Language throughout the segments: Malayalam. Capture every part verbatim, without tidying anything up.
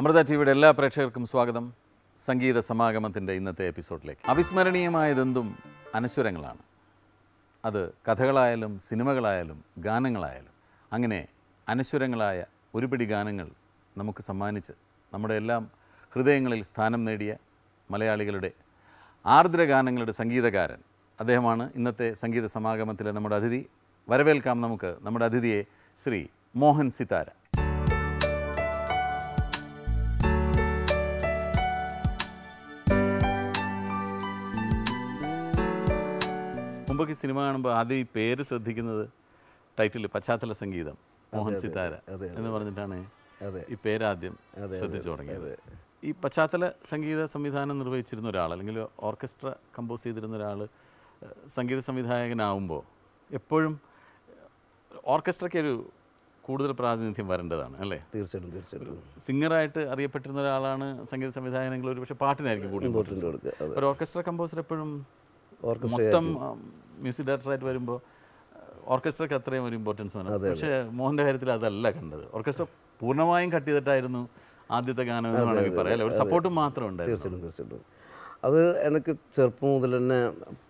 അമൃത ടിവിയുടെ എല്ലാ പ്രേക്ഷകർക്കും സ്വാഗതം. സംഗീത സമാഗമത്തിന്റെ ഇന്നത്തെ എപ്പിസോഡിലേക്ക്. അവിസ്മരണീയമായതെന്തും അനശ്വരങ്ങളാണ്. അത് കഥകളായാലും സിനിമകളായാലും ഗാനങ്ങളായാലും അങ്ങനെ അനശ്വരങ്ങളായ ഒരുപിടി ഗാനങ്ങൾ നമുക്ക് സമ്മാനിച്ച് നമ്മുടെ എല്ലാം ഹൃദയങ്ങളിൽ സ്ഥാനം നേടിയ മലയാളികളുടെ ആർദ്ര ഗാനങ്ങളുടെ സംഗീതകാരൻ അദ്ദേഹമാണ് ഇന്നത്തെ സംഗീത സമാഗമത്തിലെ നമ്മുടെ അതിഥി. വരവേൽക്കാം നമുക്ക് നമ്മുടെ അതിഥിയെ, ശ്രീ മോഹൻ സിത്താര. മുമ്പൊക്കെ സിനിമ കാണുമ്പോൾ ആദ്യം ഈ പേര് ശ്രദ്ധിക്കുന്നത്, ടൈറ്റിൽ പശ്ചാത്തല സംഗീതം മോഹൻ സിത്താര എന്ന് പറഞ്ഞിട്ടാണ് ഈ പേരാദ്യം ശ്രദ്ധിച്ചു തുടങ്ങിയത്. ഈ പശ്ചാത്തല സംഗീത സംവിധാനം നിർവഹിച്ചിരുന്ന ഒരാൾ, അല്ലെങ്കിൽ ഓർക്കസ്ട്ര കമ്പോസ് ചെയ്തിരുന്ന ഒരാൾ സംഗീത സംവിധായകനാവുമ്പോൾ എപ്പോഴും ഓർക്കസ്ട്രയ്ക്കൊരു കൂടുതൽ പ്രാതിനിധ്യം വരേണ്ടതാണ് അല്ലേ? തീർച്ചയായിട്ടും തീർച്ചയായിട്ടും സിംഗറായിട്ട് അറിയപ്പെട്ടിരുന്ന ഒരാളാണ് സംഗീത സംവിധായകനെങ്കിൽ ഒരു പക്ഷേ പാട്ടിനായിരിക്കും കൂടുതൽ ഇമ്പോർട്ടൻസ് കൊടുക്കുക. ഒരു ഓർക്കസ്ട്ര കമ്പോസർ എപ്പോഴും മൊത്തം മ്യൂസിക് ഡയറക്ടറായിട്ട് വരുമ്പോൾ ഓർക്കസ്ട്രയ്ക്ക് അത്രയും ഒരു ഇമ്പോർട്ടൻസ് ആണ്. പക്ഷേ മോഹൻ്റെ കാര്യത്തിൽ അതല്ല കണ്ടത്. ഓർക്കസ്ട്ര പൂർണ്ണമായും കട്ട് ചെയ്തിട്ടായിരുന്നു ആദ്യത്തെ ഗാനം എന്ന് വേണമെങ്കിൽ പറയാം. ഒരു സപ്പോർട്ട് മാത്രം ഉണ്ടായിരുന്നു. തീർച്ചയായിട്ടും തീർച്ചയായിട്ടും അത് എനിക്ക് ചെറുപ്പം മുതൽ തന്നെ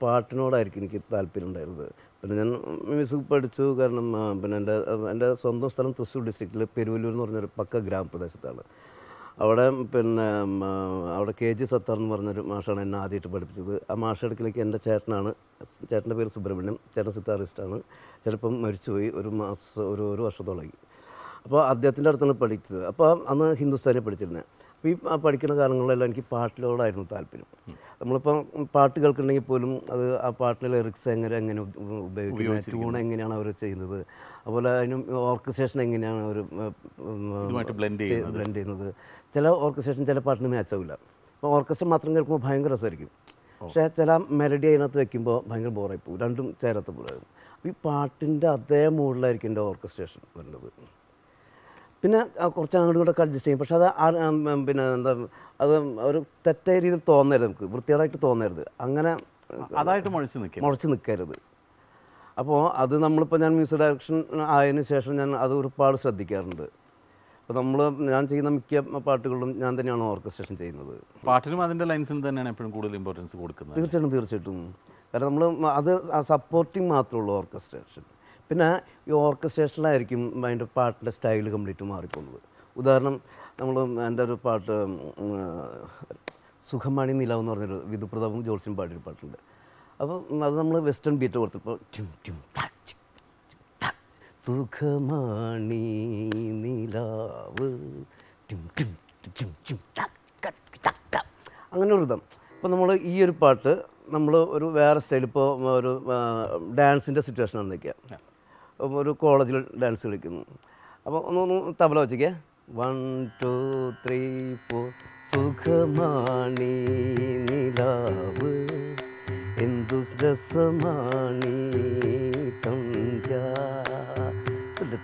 പാട്ടിനോടായിരിക്കും എനിക്ക് താല്പര്യം ഉണ്ടായിരുന്നത്. പിന്നെ ഞാൻ മ്യൂസിക് പഠിച്ചു. കാരണം പിന്നെ എൻ്റെ എൻ്റെ സ്വന്തം സ്ഥലം തൃശ്ശൂർ ഡിസ്ട്രിക്റ്റിൽ പെരുവല്ലൂർ എന്ന് പറഞ്ഞൊരു പക്ക ഗ്രാമപ്രദേശത്താണ്. അവിടെ പിന്നെ അവിടെ കെ ജി സത്താർ എന്ന് പറഞ്ഞൊരു മാഷാണ് എന്നെ ആദ്യമായിട്ട് പഠിപ്പിച്ചത്. ആ മാഷെടുക്കിലേക്ക് എൻ്റെ ചേട്ടനാണ്. ചേട്ടൻ്റെ പേര് സുബ്രഹ്മണ്യം. ചേട്ടൻ സിത്താറിസ്റ്റാണ്. ചേട്ടപ്പം മരിച്ചുപോയി. ഒരു മാസം ഒരു ഒരു വർഷത്തോളമായി. അപ്പോൾ അദ്ദേഹത്തിൻ്റെ അടുത്താണ് പഠിച്ചത്. അപ്പോൾ അന്ന് ഹിന്ദുസ്ഥാനിയെ പഠിച്ചിരുന്നത്. അപ്പോൾ ഈ പഠിക്കുന്ന കാലങ്ങളിലെല്ലാം എനിക്ക് പാട്ടിലോടായിരുന്നു താല്പര്യം. നമ്മളിപ്പം പാട്ട് കേൾക്കുന്നുണ്ടെങ്കിൽ പോലും അത് ആ പാട്ടിലെ ലിറിക്സ് എങ്ങനെ എങ്ങനെ ഉപയോഗിക്കുന്നത്, ട്യൂൺ എങ്ങനെയാണ് അവർ ചെയ്യുന്നത്, അതുപോലെ അതിനും ഓർക്കസ്ട്രേഷൻ എങ്ങനെയാണ് അവർ ബ്ലെൻഡ് ബ്ലെൻഡ് ചെയ്യുന്നത്. ചില ഓർക്കസ്ട്രേഷൻ ചില പാട്ടിന് മാച്ച് ആവില്ല. അപ്പോൾ ഓർക്കസ്ട്ര മാത്രം കേൾക്കുമ്പോൾ ഭയങ്കര രസമായിരിക്കും. പക്ഷേ ചില മെലഡി അതിനകത്ത് വയ്ക്കുമ്പോൾ ഭയങ്കര ബോറായി പോകും. രണ്ടും ചേരാത്ത പോലെയാകും. അപ്പോൾ ഈ പാട്ടിൻ്റെ അതേ മൂഡിലായിരിക്കും എൻ്റെ ഓർക്കസ്ട്രേഷൻ വരുന്നത്. പിന്നെ കുറച്ച് അങ്ങോട്ടും കൂടെ അഡ്ജസ്റ്റ് ചെയ്യും. പക്ഷേ അത് പിന്നെ എന്താ അത് ഒരു തെറ്റായ രീതിയിൽ തോന്നരുത്, നമുക്ക് വൃത്തികേടായിട്ട് തോന്നരുത്, അങ്ങനെ അതായിട്ട് മുഴച്ച് നിൽക്കുക മുഴച്ച് നിൽക്കരുത്. അപ്പോൾ അത് നമ്മളിപ്പോൾ ഞാൻ മ്യൂസിക് ഡയറക്ഷൻ ആയതിനു ശേഷം ഞാൻ അത് ഒരുപാട് ശ്രദ്ധിക്കാറുണ്ട്. അപ്പോൾ നമ്മൾ ഞാൻ ചെയ്യുന്ന മിക്ക പാട്ടുകളും ഞാൻ തന്നെയാണ് ഓർക്കസ്ട്രേഷൻ ചെയ്യുന്നത്. പാട്ടിനും അതിൻ്റെ ലൈൻസിനും തന്നെയാണ് എപ്പോഴും കൂടുതൽ ഇമ്പോർട്ടൻസ് കൊടുക്കുന്നത്. തീർച്ചയായിട്ടും തീർച്ചയായിട്ടും കാരണം നമ്മൾ അത് സപ്പോർട്ടിങ് മാത്രമേ ഉള്ളൂ ഓർക്കസ്ട്രേഷൻ. പിന്നെ ഈ ഓർക്കസ്ട്രേഷനിലായിരിക്കും അതിൻ്റെ പാട്ടിൻ്റെ സ്റ്റൈൽ കംപ്ലീറ്റ് മാറിപ്പോകുന്നത്. ഉദാഹരണം, നമ്മൾ എൻ്റെ ഒരു പാട്ട് സുഖമണി നിലാവ് എന്ന് പറഞ്ഞൊരു വിധുപ്രതാപും ജോൾസിയും പാടിയൊരു പാട്ടുണ്ട്. അപ്പോൾ അത് നമ്മൾ വെസ്റ്റേൺ ബീറ്റ് കൊടുത്തപ്പോൾ സുഖമണി നിലാവ് അങ്ങനെ ഒരു ഇതം. അപ്പോൾ നമ്മൾ ഈ ഒരു പാട്ട് നമ്മൾ ഒരു വേറെ സ്റ്റൈൽ, ഇപ്പോൾ ഒരു ഡാൻസിൻ്റെ സിറ്റുവേഷനാണെന്ന് വയ്ക്കുക. ഒരു കോളേജിൽ ഡാൻസ് കളിക്കുന്നു. അപ്പോൾ ഒന്ന് തബല വച്ചിക്കേ, വൺ ടു ത്രീ ഫോർ. സുഖമാണി നിലാവ് എന്തു രസമാണി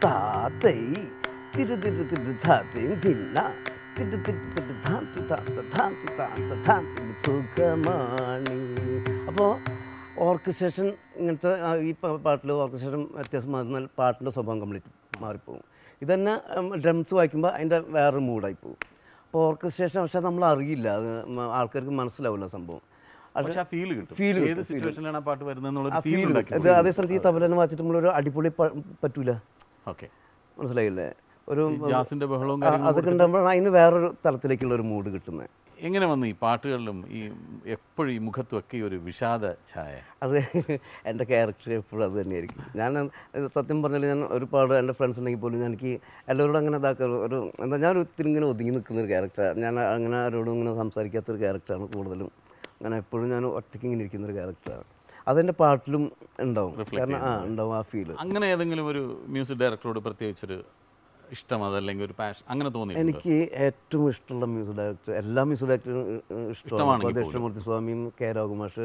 താത്തൈ തിരു തിരു തിരു താത്തയും തിന്ന തിരു തിരു തിരു താത്തി താത്ത താത്തി താത്ത താത്തി സുഖമാണി. അപ്പോൾ ഓർക്കസ്ട്രേഷൻ ഇങ്ങനത്തെ ഈ പാട്ടിൽ ഓർക്കസ്ട്രേഷൻ വ്യത്യാസം മാറുന്നാൽ പാട്ടിൻ്റെ സ്വഭാവം കംപ്ലീറ്റ് മാറിപ്പോകും. ഇത് തന്നെ ഡ്രംസ് വായിക്കുമ്പോൾ അതിൻ്റെ വേറൊരു മൂഡായി പോകും. അപ്പോൾ ഓർക്കസ്ട്രേഷൻ പക്ഷേ നമ്മൾ അറിയില്ല, അത് ആൾക്കാർക്ക് മനസ്സിലാവില്ല സംഭവം. പക്ഷേ ഫീൽ കിട്ടും. അതേ സ്ഥലത്ത് ഈ തബലനെ വായിച്ചിട്ട് നമ്മളൊരു അടിപൊളി പറ്റൂല. ഓക്കെ, മനസ്സിലായില്ലേ? ഒരു അതൊക്കെ ഉണ്ടാകുമ്പോഴാണ് അതിന് വേറൊരു തലത്തിലേക്കുള്ള ഒരു മൂഡ് കിട്ടുന്നത്. എങ്ങനെ വന്നു ഈ പാട്ടുകളിലും ഈ എപ്പോഴും ഈ മുഖത്തുമൊക്കെ ഒരു വിഷാദ ഛായ? അത് എൻ്റെ ക്യാരക്ടർ എപ്പോഴും അത് തന്നെയായിരിക്കും. ഞാൻ സത്യം പറഞ്ഞാൽ ഞാൻ ഒരുപാട് എൻ്റെ ഫ്രണ്ട്സ് ഉണ്ടെങ്കിൽ പോലും എനിക്ക് എല്ലാവരോടും അങ്ങനെ ഇതാക്കുക ഒരു എന്താ ഞാൻ ഒത്തിരി ഇങ്ങനെ ഒതുങ്ങി നിൽക്കുന്നൊരു ക്യാരക്ടറാണ്. ഞാൻ അങ്ങനെ ആരോടും ഇങ്ങനെ സംസാരിക്കാത്തൊരു ക്യാരക്ടറാണ് കൂടുതലും. അങ്ങനെ എപ്പോഴും ഞാൻ ഒറ്റയ്ക്ക് ഇങ്ങനെ ഇരിക്കുന്നൊരു ക്യാരക്ടറാണ്. അതെൻ്റെ പാട്ടിലും ഉണ്ടാവും. കാരണം ആ ഉണ്ടാവും ആ ഫീൽ. അങ്ങനെ ഏതെങ്കിലും ഒരു മ്യൂസിക് ഡയറക്ടറോട് പ്രത്യേകിച്ചൊരു ഇഷ്ടം അതല്ലെങ്കിൽ ഒരു പാഷൻ അങ്ങനെ തോന്നി? എനിക്ക് ഏറ്റവും ഇഷ്ടമുള്ള മ്യൂസിക് ഡയറക്ടർ, എല്ലാ മ്യൂസിക് ഡയറക്ടറും ഇഷ്ടമാണ്. ദക്ഷിണമൂർത്തി സ്വാമിയും കെ രാഘുമാഷ്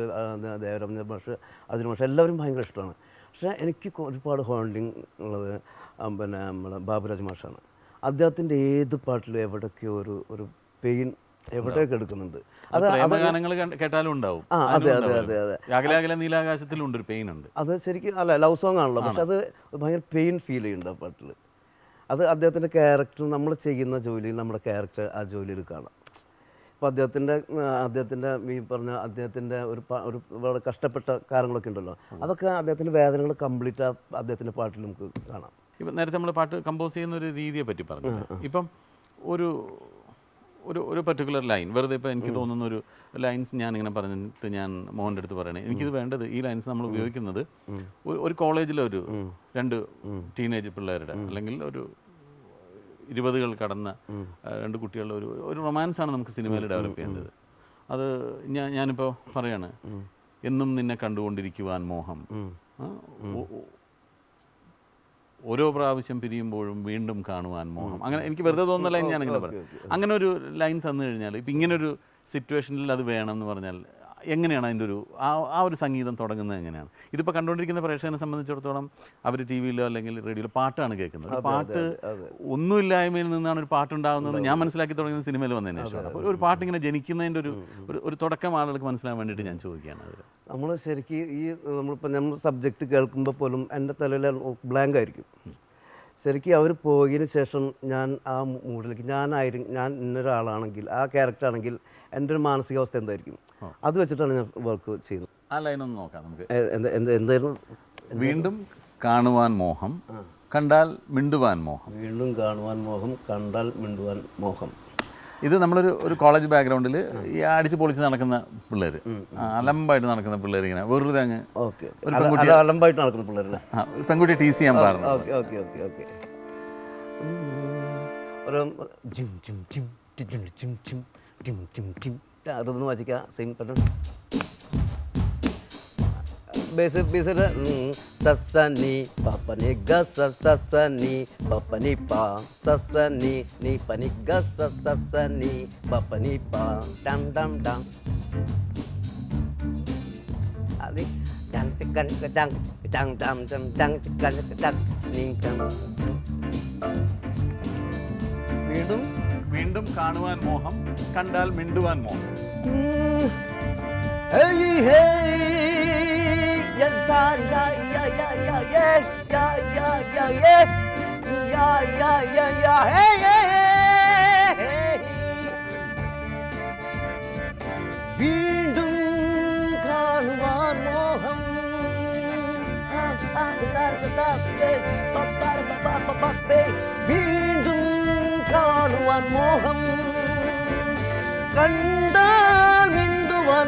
ദേവരാമചന്ദ്ര മാഷ് അതിന് മാഷ് എല്ലാവരും ഭയങ്കര ഇഷ്ടമാണ്. പക്ഷേ എനിക്ക് ഒരുപാട് ഹോണ്ടിങ് ഉള്ളത് പിന്നെ നമ്മുടെ ബാബുരാജ് മാഷാണ്. അദ്ദേഹത്തിൻ്റെ ഏത് പാട്ടിലും എവിടെയൊക്കെയോ ഒരു ഒരു പെയിൻ എവിടെയൊക്കെ എടുക്കുന്നുണ്ട്. അത് ഗാനങ്ങൾ കേട്ടാലും ഉണ്ടാവും. ആ അതെ അതെ അതെ അതെ അകലകല നീലാകാശത്തിലുണ്ട് ഒരു പെയിൻ ഉണ്ട്. അത് ശരിക്കും അല്ല ലവ് സോങ് ആണല്ലോ, പക്ഷെ അത് ഭയങ്കര പെയിൻ ഫീൽ ചെയ്യുന്നുണ്ട് ആ പാട്ടിൽ. അത് അദ്ദേഹത്തിൻ്റെ ക്യാരക്ടർ നമ്മൾ ചെയ്യുന്ന ജോലിയിൽ നമ്മുടെ ക്യാരക്ടർ ആ ജോലിയിൽ കാണാം. അപ്പോൾ അദ്ദേഹത്തിൻ്റെ അദ്ദേഹത്തിൻ്റെ ഈ പറഞ്ഞ അദ്ദേഹത്തിൻ്റെ ഒരു ഒരു വളരെ കഷ്ടപ്പെട്ട കാര്യങ്ങളൊക്കെ ഉണ്ടല്ലോ, അതൊക്കെ അദ്ദേഹത്തിൻ്റെ വേദനകൾ കംപ്ലീറ്റ് ആ അദ്ദേഹത്തിൻ്റെ പാട്ടിൽ നമുക്ക് കാണാം. ഇപ്പം നേരത്തെ നമ്മൾ പാട്ട് കമ്പോസ് ചെയ്യുന്ന ഒരു രീതിയെ പറ്റി പറഞ്ഞു. ഇപ്പം ഒരു ഒരു ഒരു പർട്ടിക്കുലർ ലൈൻ വെറുതെ ഇപ്പോൾ എനിക്ക് തോന്നുന്ന ഒരു ലൈൻസ് ഞാനിങ്ങനെ പറഞ്ഞിട്ട് ഞാൻ മോഹൻ്റെ അടുത്ത് പറയണേ, എനിക്കിത് വേണ്ടത് ഈ ലൈൻസ് നമ്മൾ ഉപയോഗിക്കുന്നത് ഒരു കോളേജിലൊരു രണ്ട് ടീനേജ് പിള്ളേരുടെ അല്ലെങ്കിൽ ഒരു ഇരുപതുകൾ കടന്ന രണ്ട് കുട്ടികളുടെ ഒരു ഒരു റൊമാൻസാണ് നമുക്ക് സിനിമയിൽ ഡെവലപ്പ് ചെയ്യേണ്ടത്. അത് ഞാൻ ഞാനിപ്പോൾ പറയാണ്, എന്നും നിന്നെ കണ്ടുകൊണ്ടിരിക്കുവാൻ മോഹം, ഓരോ പ്രാവശ്യം പിരിയുമ്പോഴും വീണ്ടും കാണുവാൻ മോഹം, അങ്ങനെ എനിക്ക് വെറുതെ തോന്നുന്ന ലൈൻ ഞാനിങ്ങനെ പറയാം. അങ്ങനെ ഒരു ലൈൻ തന്നു കഴിഞ്ഞാൽ ഇപ്പം ഇങ്ങനൊരു സിറ്റുവേഷനിൽ അത് വേണം എന്ന് പറഞ്ഞാൽ എങ്ങനെയാണ് അതിൻ്റെ ഒരു ആ ആ ഒരു സംഗീതം തുടങ്ങുന്നത്? എങ്ങനെയാണ് ഇതിപ്പോൾ കണ്ടുകൊണ്ടിരിക്കുന്ന പ്രേക്ഷകനെ സംബന്ധിച്ചിടത്തോളം അവർ ടി വിയിലോ അല്ലെങ്കിൽ റേഡിയോയിലോ പാട്ടാണ് കേൾക്കുന്നത്. പാട്ട് ഒന്നുമില്ലായ്മയിൽ നിന്നാണ് ഒരു പാട്ടുണ്ടാകുന്നത് ഞാൻ മനസ്സിലാക്കി തുടങ്ങുന്നത് സിനിമയിൽ വന്നതിന് ശേഷം. അപ്പോൾ ഒരു പാട്ടിങ്ങനെ ജനിക്കുന്നതിൻ്റെ ഒരു ഒരു തുടക്കം ആളുകൾക്ക് മനസ്സിലാൻ വേണ്ടിയിട്ട് ഞാൻ ചോദിക്കുകയാണ്. അത് നമ്മൾ ശരിക്കും ഈ നമ്മളിപ്പോൾ നമ്മൾ സബ്ജക്റ്റ് കേൾക്കുമ്പോൾ പോലും എൻ്റെ തലയിൽ ബ്ലാങ്ക് ആയിരിക്കും. ശരിക്കും അവർ പോയതിനു ശേഷം ഞാൻ ആ മൂഡിലേക്ക് ഞാനായിരുന്നു, ഞാൻ ഇന്നൊരാളാണെങ്കിൽ ആ ക്യാരക്ടറാണെങ്കിൽ എൻ്റെ ഒരു മാനസികാവസ്ഥ എന്തായിരിക്കും അത് വെച്ചിട്ടാണ് ഞാൻ വർക്ക് ചെയ്യുന്നത്. ആ ലൈനൊന്ന് നോക്കാം നമുക്ക്. എന്തായിരുന്നു? വീണ്ടും കാണുവാൻ മോഹം, കണ്ടാൽ മിണ്ടുവാൻ മോഹം, വീണ്ടും കാണുവാൻ മോഹം, കണ്ടാൽ മിണ്ടുവാൻ മോഹം. ഇത് നമ്മളൊരു ഒരു കോളേജ് ബാക്ക്ഗ്രൗണ്ടിൽ ഈ അടിച്ച് പൊളിച്ച് നടക്കുന്ന പിള്ളേർ, അലമ്പായിട്ട് നടക്കുന്ന പിള്ളേർ, ഇങ്ങനെ വെറുതെ അങ്ങ് ഒരു പെൺകുട്ടി അലമ്പായിട്ട് നടക്കുന്ന പിള്ളേർ, ഒരു പെൺകുട്ടി ടീസ് ചെയ്യാൻ പാടുന്നു. അതൊന്നും വായിക്കാം. സെയിം പെട്ടെന്ന് ബേസ് ബേസിൽ സസനി പപ്പനി ഗ സസനി പപ്പനി പ സസനി നീ പനി ഗ സസനി പപ്പനി പ ഡം ഡം ഡം അതി ഡം ചിക്കൻ ഡം ഡം ഡം ഡം ഡം ചിക്കൻ ഡം നീം ഡം. വീണ്ടും വീണ്ടും കാണുവാൻ മോഹം, കണ്ടാൽ മിണ്ടുവാൻ മോഹം. വീണ്ടും കാണുവാൻ മോഹം, വീണ്ടും കാണുവാൻ മോഹം, കണ്ടാൽ മിണ്ടുവാൻ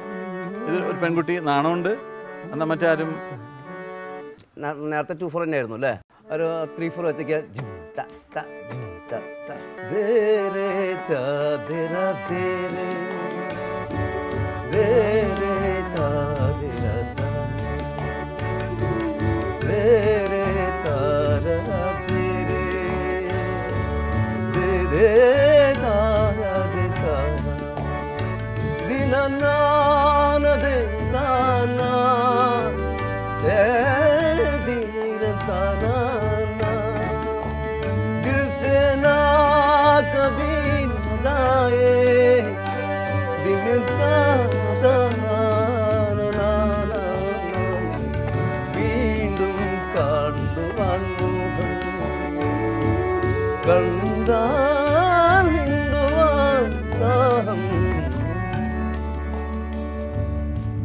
ഇത് ഒരു പെൺകുട്ടി നാണമുണ്ട് എന്നാൽ മറ്റാരും നേരത്തെ ടു ഫോർ തന്നെ ആയിരുന്നു അല്ലേ, ഒരു ത്രീ ഫോർ വെച്ചേക്ക്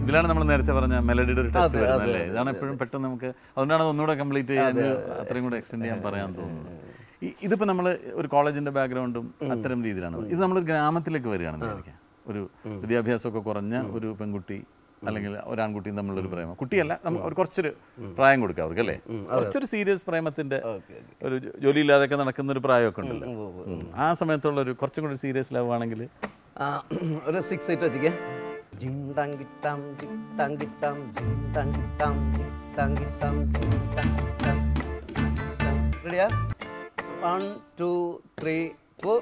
ഇതിലാണ് നമ്മൾ നേരത്തെ പറഞ്ഞ മെലഡിയുടെ ഒരു ടച്ച് വരുന്നത് അല്ലേ. ഇതാണ് എപ്പോഴും പെട്ടെന്ന് നമുക്ക്, അതുകൊണ്ടാണ് ഒന്നുകൂടെ കംപ്ലീറ്റ് ചെയ്യാൻ അത്രയും കൂടെ എക്സ്റ്റെൻഡ് ചെയ്യാൻ പറയാൻ തോന്നുന്നത്. ഇതിപ്പോൾ നമ്മൾ ഒരു കോളേജിൻ്റെ ബാക്ക്ഗ്രൗണ്ടും അത്തരം രീതിയിലാണ്. ഇത് നമ്മളൊരു ഗ്രാമത്തിലേക്ക് വരികയാണെന്ന് വിചാരിക്കാം. ഒരു വിദ്യാഭ്യാസമൊക്കെ കുറഞ്ഞ ഒരു പെൺകുട്ടി അല്ലെങ്കിൽ ഒരാൺകുട്ടിയും തമ്മിലൊരു പ്രേമം, കുട്ടിയല്ല ഒരു കുറച്ചൊരു പ്രായം കൊടുക്കുക അവർക്ക് അല്ലേ, കുറച്ചൊരു സീരിയസ് പ്രേമത്തിൻ്റെ ഒരു ജോലിയില്ലാതെയൊക്കെ നടക്കുന്നൊരു പ്രായമൊക്കെ ഉണ്ടല്ലോ. ആ സമയത്തുള്ളൊരു കുറച്ചും കൂടി സീരിയസ് ലവ് ആണെങ്കിൽ ഒരു സിക്സ് എയ്റ്റ് വെച്ചിരിക്കുക. റെഡിയാ? One, two, three, four.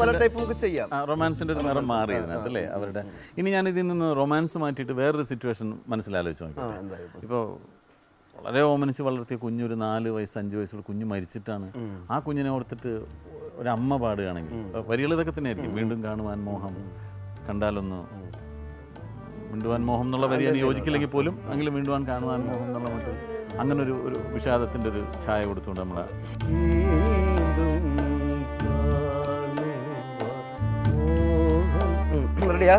പല ടൈപ്പ് നമുക്ക് ചെയ്യാം. റൊമാൻസിന്റെ ഒരു നിറം മാറി ഇതിനകത്ത് അല്ലേ അവരുടെ. ഇനി ഞാൻ ഇതിൽ നിന്ന് റൊമാൻസ് മാറ്റിയിട്ട് വേറൊരു സിറ്റുവേഷൻ മനസ്സിലാലോചിച്ച് നോക്കാം. ഇപ്പോൾ വളരെ ഓമനിച്ച് വളർത്തിയ കുഞ്ഞൊരു നാല് വയസ്സ് അഞ്ച് വയസ്സുള്ള കുഞ്ഞ് മരിച്ചിട്ടാണ്. ആ കുഞ്ഞിനെ ഓർത്തിട്ട് ഒരമ്മ പാടുകയാണെങ്കിൽ വരികൾ ഇതൊക്കെ തന്നെയായിരിക്കും. വീണ്ടും കാണുവാൻ മോഹം, കണ്ടാലൊന്ന് വീണ്ടുവാൻ മോഹം എന്നുള്ള വരിയാണ് യോജിക്കില്ലെങ്കിൽ പോലും എങ്കിലും വീണ്ടുവാൻ കാണുവാൻ മോഹം എന്നുള്ള മട്ടിൽ അങ്ങനെ ഒരു ഒരു വിഷാദത്തിൻ്റെ ഒരു ഛായ കൊടുത്തുകൊണ്ട് നമ്മളെ ിയ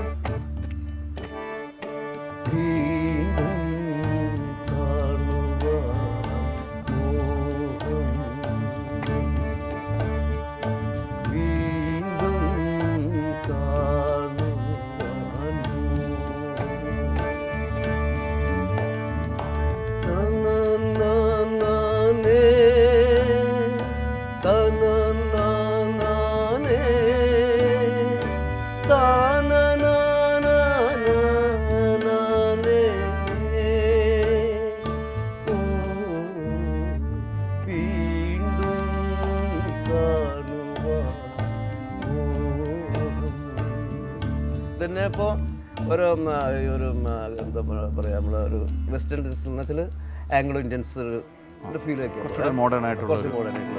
തന്നെ ഇപ്പോൾ ഒരു ഒരു എന്താ പറയുക, നമ്മൾ ഒരു വെസ്റ്റേൺ എന്ന് വെച്ചാൽ ആംഗ്ലോ ഇന്ത്യൻസ് ഒരു ഫീലൊക്കെ കുറച്ചുകൂടെ മോഡേൺ ആയിട്ടുള്ള കുറച്ച് മോഡേൺ ആയിട്ടുള്ള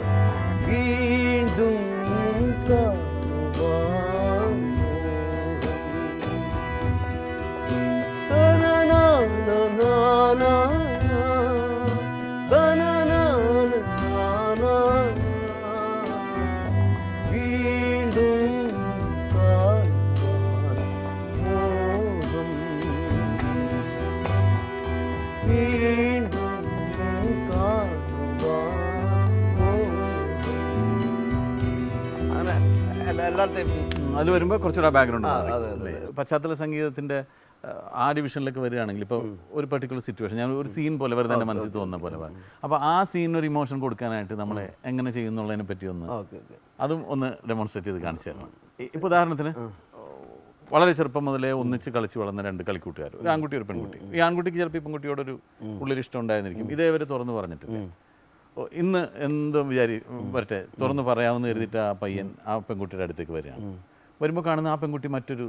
അത് വരുമ്പോൾ കുറച്ചുകൂടെ ബാക്ക്ഗ്രൗണ്ട് പശ്ചാത്തല സംഗീതത്തിൻ്റെ ആ ഡിവിഷനിലേക്ക് വരികയാണെങ്കിൽ ഇപ്പോൾ ഒരു പെർട്ടിക്കുലർ സിറ്റുവേഷൻ ഞാൻ ഒരു സീൻ പോലെ വരെ തന്നെ മനസ്സിൽ തോന്നുന്ന പോലെ അപ്പോൾ ആ സീനിനൊരു ഇമോഷൻ കൊടുക്കാനായിട്ട് നമ്മളെ എങ്ങനെ ചെയ്യുന്നുള്ളതിനെ പറ്റി ഒന്ന് അതും ഒന്ന് ഡെമോൺസ്ട്രേറ്റ് ചെയ്ത് കാണിച്ചു തരണം. ഇപ്പോൾ ഉദാഹരണത്തിന് വളരെ ചെറുപ്പം മുതലേ ഒന്നിച്ച് കളിച്ച് വളർന്ന രണ്ട് കളിക്കൂട്ടുകാർ, ഒരു ആൺകുട്ടി ഒരു പെൺകുട്ടി. ഈ ആൺകുട്ടിക്ക് ചിലപ്പോൾ ഈ പെൺകുട്ടിയോടൊരു ഉള്ളൊരു ഇഷ്ടം ഉണ്ടായിരുന്നിരിക്കും, ഇതേവരെ തുറന്ന് പറഞ്ഞിട്ടില്ല. ഇന്ന് എന്തും വിചാരി വരട്ടെ തുറന്ന് പറയാമെന്ന് കരുതിയിട്ട് ആ പയ്യൻ ആ പെൺകുട്ടിയുടെ അടുത്തേക്ക് വരികയാണ്. വരുമ്പോൾ കാണുന്ന ആ പെൺകുട്ടി മറ്റൊരു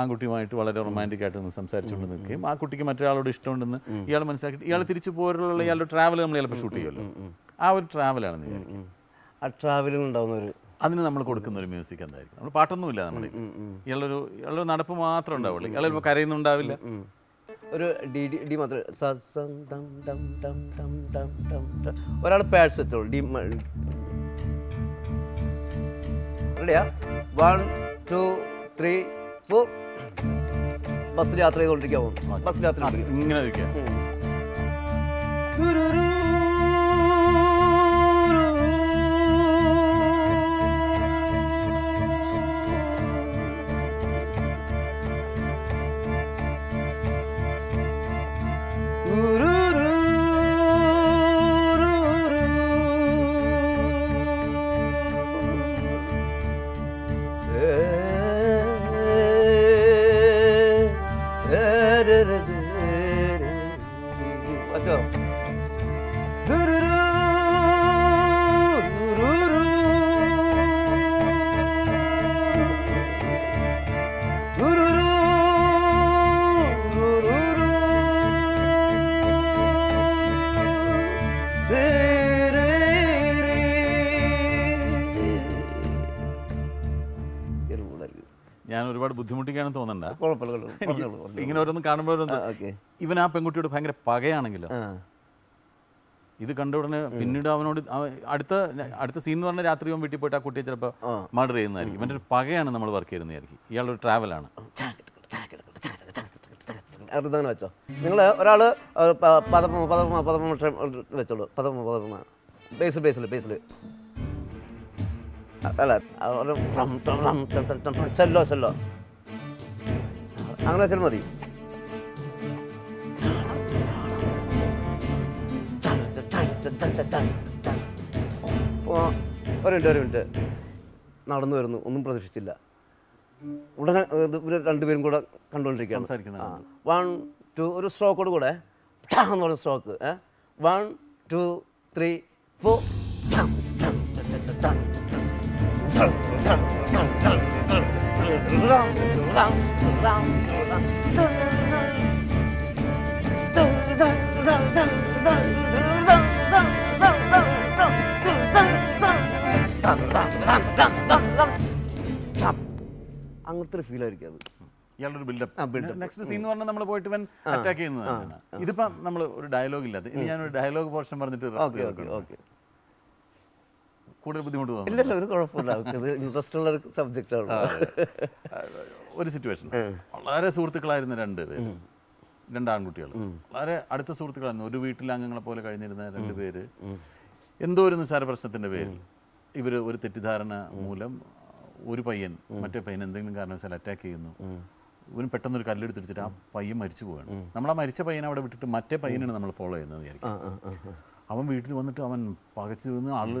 ആൺകുട്ടിയുമായിട്ട് വളരെ റൊമാൻറ്റിക് ആയിട്ട് നിന്ന് സംസാരിച്ചുകൊണ്ട് നിൽക്കുകയും ആ കുട്ടിക്ക് മറ്റൊരാളോട് ഇഷ്ടമുണ്ടെന്ന് ഇയാൾ മനസ്സിലാക്കിയിട്ട് ഇയാൾ തിരിച്ചു പോരുള്ള ഇയാളുടെ ട്രാവൽ നമ്മൾ ചിലപ്പോൾ ഷൂട്ട് ചെയ്യുമല്ലോ, ആ ഒരു ട്രാവലാണെന്ന് വിചാരിക്കും. ആ ട്രാവലിനുണ്ടാവുന്ന ഒരു അതിന് നമ്മൾ കൊടുക്കുന്ന ഒരു മ്യൂസിക് എന്തായിരിക്കും? നമ്മൾ പാട്ടൊന്നുമില്ല, നമ്മൾ ഇയാളൊരു ഇയാളൊരു നടപ്പ് മാത്രമേ ഉണ്ടാവുള്ളൂ. ഇയാൾ ചിലപ്പോൾ കരയുന്നുണ്ടാവില്ല, ഒരു ഡി ഡി ഡി മാത്രമേ ഒരാൾ പാഡ്സ് എത്തുള്ളൂ. D one two three four. ബസ്സിൽ യാത്ര ചെയ്തുകൊണ്ടിരിക്കാവോ? ബസ്സിൽ യാത്ര ഇങ്ങനെ ഒരുപാട് ബുദ്ധിമുട്ടിക്കാണെന്ന് തോന്നണ്ട, ഇങ്ങനെ ഓരോന്നും കാണുമ്പോൾ ഇവൻ ആ പെൺകുട്ടിയോട് ഭയങ്കര പകയാണെങ്കിലോ ഇത് കണ്ട ഉടനെ പിന്നീട് അവനോട് അടുത്ത അടുത്ത സീൻ എന്ന് പറഞ്ഞാൽ രാത്രി വീട്ടിൽ പോയിട്ട് ആ കുട്ടിയെ ചിലപ്പോൾ മർഡർ ചെയ്യുന്നതായിരിക്കും. ഇവൻ്റെ ഒരു പകയാണ് നമ്മൾ വർക്ക് ചെയ്യുന്നതായിരിക്കും. ഇയാളൊരു ട്രാവലാണ്. അതാണ് വെച്ചോ നിങ്ങൾ ഒരാൾ പദമ പദമ പദമ വെച്ചോളൂ. പദമ പദമ ബേസ് ബേസിൽ ബേസിൽ അല്ല ചെല്ലോ ചെല്ലോ അങ്ങനെ വെച്ചാൽ മതി. ഒരു മിനിറ്റ് ഒരു മിനിറ്റ് നടന്നു വരുന്നു. ഒന്നും പ്രതീക്ഷിച്ചില്ല. ഉടനെ ഇവർ രണ്ടുപേരും കൂടെ കണ്ടുകൊണ്ടിരിക്കുകയാണ്. വൺ ടു ഒരു സ്ട്രോക്കോട് കൂടെ എന്ന് പറഞ്ഞ stroke one two three four അങ്ങനത്തെ ഒരു ഫീലായിരിക്കും അത്. ഇയാളുടെ ബിൽഡപ്പ് നെക്സ്റ്റ് സീൻ എന്ന് പറഞ്ഞാൽ നമ്മൾ പോയിട്ട് ഇവൻ അറ്റാക്ക് ചെയ്യുന്നതാണ്. ഇതിപ്പം നമ്മൾ ഒരു ഡയലോഗ് ഇല്ലാതെ ഇനി ഞാനൊരു ഡയലോഗ് പോർഷൻ പറഞ്ഞിട്ട് കൂടുതൽ ബുദ്ധിമുട്ട് തോന്നുന്നു. ഒരു കുഴപ്പമില്ല. ഇൻട്രസ്റ്റ് ഉള്ള ഒരു സബ്ജക്റ്റാണ്. ഒരു സിറ്റുവേഷൻ വളരെ സുഹൃത്തുക്കളായിരുന്നു രണ്ടുപേർ, രണ്ടാൺകുട്ടികൾ വളരെ അടുത്ത സുഹൃത്തുക്കളായിരുന്നു. ഒരു വീട്ടിലെ അംഗങ്ങളെ പോലെ കഴിഞ്ഞിരുന്ന രണ്ടുപേര് എന്തോ ഒരു നിസ്സാര പ്രശ്നത്തിൻ്റെ പേരിൽ ഇവർ ഒരു തെറ്റിദ്ധാരണ മൂലം ഒരു പയ്യൻ മറ്റേ പയ്യൻ എന്തെങ്കിലും കാരണവശാൽ അറ്റാക്ക് ചെയ്യുന്നു. ഇവന് പെട്ടെന്നൊരു കല്ലെടുത്തിടിച്ചിട്ട് ആ പയ്യൻ മരിച്ചു പോവുകയാണ്. നമ്മൾ ആ മരിച്ച പയ്യനെ അവിടെ വിട്ടിട്ട് മറ്റേ പയ്യനാണ് നമ്മൾ ഫോളോ ചെയ്യുന്നത് വിചാരിക്കും. അവൻ വീട്ടിൽ വന്നിട്ട് അവൻ പകച്ചു വീഴുന്നു. ആള്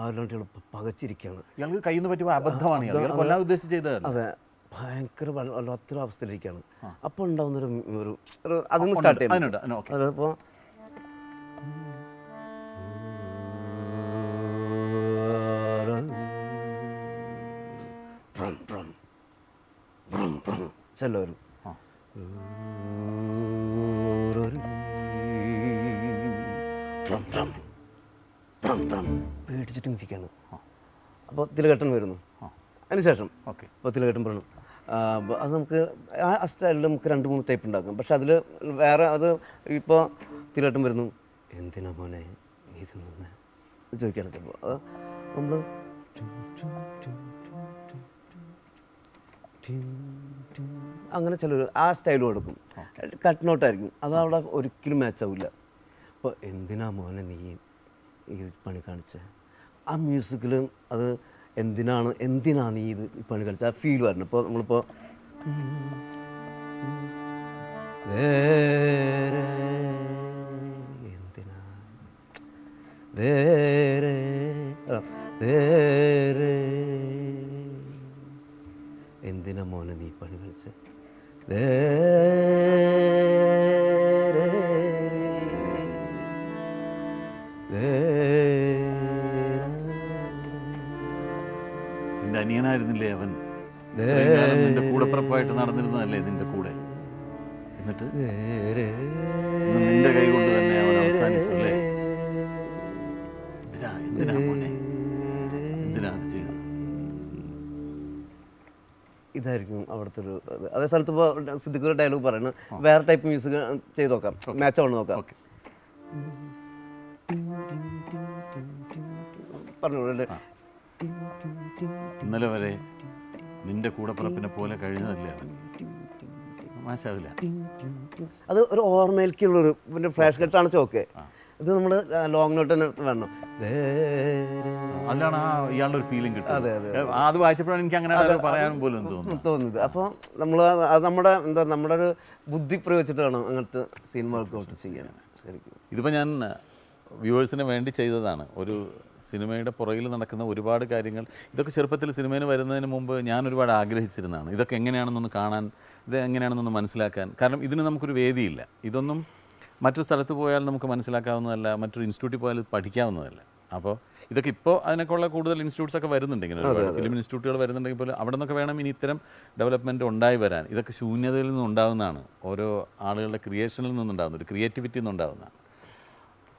ആരും പകച്ചിരിക്കുകയാണ്. ഇയാൾക്ക് കയ്യിൽ നിന്ന് പറ്റിയ അബദ്ധമാണ്. ഇയാൾ കൊല്ലാൻ ഉദ്ദേശിച്ച് ചെയ്തതാണ്. അതെ, ഭയങ്കര വല്ലാത്തൊരു അവസ്ഥയിലിരിക്കുകയാണ്. അപ്പോൾ ഉണ്ടാവുന്നൊരു ഒരു അതൊന്ന് സ്റ്റാർട്ട് ചെയ്യാം. അതിപ്പോൾ ചെല്ലോ വരും. പേടിച്ചിട്ട് ഇരിക്കുകയാണ്. അപ്പോൾ തിലഘട്ടൻ വരുന്നു. അതിനുശേഷം ഓക്കെ അപ്പോൾ തിലഘട്ടൻ പറഞ്ഞു അത് നമുക്ക് ആ സ്റ്റൈലിൽ നമുക്ക് രണ്ട് മൂന്ന് ടൈപ്പ് ഉണ്ടാക്കാം. പക്ഷെ അതിൽ വേറെ അത് ഇപ്പോൾ തിലഘട്ടൻ വരുന്നു. എന്തിനാ മോനെ ഇത് ചോദിക്കുകയാണ്. ചിലപ്പോൾ അത് നമ്മൾ അങ്ങനെ ചിലർ ആ സ്റ്റൈലും എടുക്കും. കട്ട് നോട്ടായിരിക്കും. അതവിടെ ഒരിക്കലും മാച്ചാവില്ല. അപ്പോൾ എന്തിനാ മോനെ നീ ഈ പണി കാണിച്ച ആ മ്യൂസിക്കിലും അത് എന്തിനാണ് എന്തിനാ നീ ഇത് ഈ പണി കാണിച്ച ആ ഫീൽ വരണം. ഇപ്പോൾ നമ്മളിപ്പോൾ എന്തിനാ വേറെ വേറെ എന്തിനാ മോനെ നീ പണി കളിച്ച നിന്റെ അനിയനായിരുന്നില്ലേ അവൻ? നിന്റെ കൂടപ്പിറപ്പായിട്ട് നടന്നിരുന്നതല്ലേ നിന്റെ കൂടെ? എന്നിട്ട് നിന്റെ കൈ കൊണ്ട് തന്നെ അവൻ അവസാനിച്ചല്ലേ? എന്തിനാ എന്തിനാ മോനെ എന്തിനാ അത് ചെയ്തത്? ഇതായിരിക്കും അവിടുത്തെ ഒരു ഇത്. അതേ സ്ഥലത്ത് ഇപ്പോൾ സിദ്ദിഖ് ഡയലോഗ് പറയുന്നത് വേറെ ടൈപ്പ് മ്യൂസിക് ചെയ്ത് നോക്കാം, മാച്ച് ആവണം നോക്കാം. ഓക്കെ പറഞ്ഞോളൂ. ഇന്നലെ വരെ നിന്റെ കൂടപ്പിറപ്പിനെ പോലെ കഴിഞ്ഞതല്ലേ? മാച്ചാവില്ല. അത് ഒരു ഓർമ്മയിലേക്കുള്ളൊരു പിന്നെ ഫ്ലാഷ് കട്ടാണ് ചോക്കെ. ഇത് നമ്മൾ ലോങ് നോട്ട് തന്നെ വേണം. അതിലാണ് ഇയാളുടെ ഒരു ഫീലിംഗ് കിട്ടും. അതെ അതെ, അത് വായിച്ചപ്പോഴാണ് എനിക്ക് അങ്ങനെ പറയാൻ പോലും തോന്നുന്നത്. അപ്പോൾ നമ്മൾ അത് നമ്മുടെ എന്താ നമ്മുടെ ഒരു ബുദ്ധി പ്രയോഗിച്ചിട്ട് വേണം അങ്ങനത്തെ സിനിമകൾക്ക് ചെയ്യാൻ. ശരിക്കും ഇതിപ്പോൾ ഞാൻ വ്യൂവേഴ്സിന് വേണ്ടി ചെയ്തതാണ്. ഒരു സിനിമയുടെ പുറകിൽ നടക്കുന്ന ഒരുപാട് കാര്യങ്ങൾ ഇതൊക്കെ ചെറുപ്പത്തിൽ സിനിമയിൽ വരുന്നതിന് മുമ്പ് ഞാൻ ഒരുപാട് ആഗ്രഹിച്ചിരുന്നതാണ്. ഇതൊക്കെ എങ്ങനെയാണെന്നൊന്ന് കാണാൻ, ഇത് എങ്ങനെയാണെന്നൊന്ന് മനസ്സിലാക്കാൻ. കാരണം ഇതിന് നമുക്കൊരു വേദിയില്ല. ഇതൊന്നും മറ്റൊരു സ്ഥലത്ത് പോയാൽ നമുക്ക് മനസ്സിലാക്കാവുന്നതല്ല, മറ്റൊരു ഇൻസ്റ്റിറ്റ്യൂട്ടിൽ പോയാൽ പഠിക്കാവുന്നതല്ല. അപ്പോൾ ഇതൊക്കെ ഇപ്പോൾ അതിനൊക്കെയുള്ള കൂടുതൽ ഇൻസ്റ്റിറ്റ്യൂട്ട്സ് ഒക്കെ വരുന്നുണ്ടെങ്കിൽ, ഫിലിം ഇൻസ്റ്റിറ്റ്യൂട്ടുകൾ വരുന്നുണ്ടെങ്കിൽ പോലും അവിടെ നിന്നൊക്കെ വേണം ഇനി ഇത്തരം ഡെവലപ്മെൻറ്റ് ഉണ്ടായി വരാൻ. ഇതൊക്കെ ശൂന്യതയിൽ നിന്നുണ്ടാകുന്നതാണ്, ഓരോ ആളുകളുടെ ക്രിയേഷനിൽ നിന്നുണ്ടാകുന്ന ഒരു ക്രിയേറ്റിവിറ്റിയിൽ നിന്നുണ്ടാകുന്നതാണ്.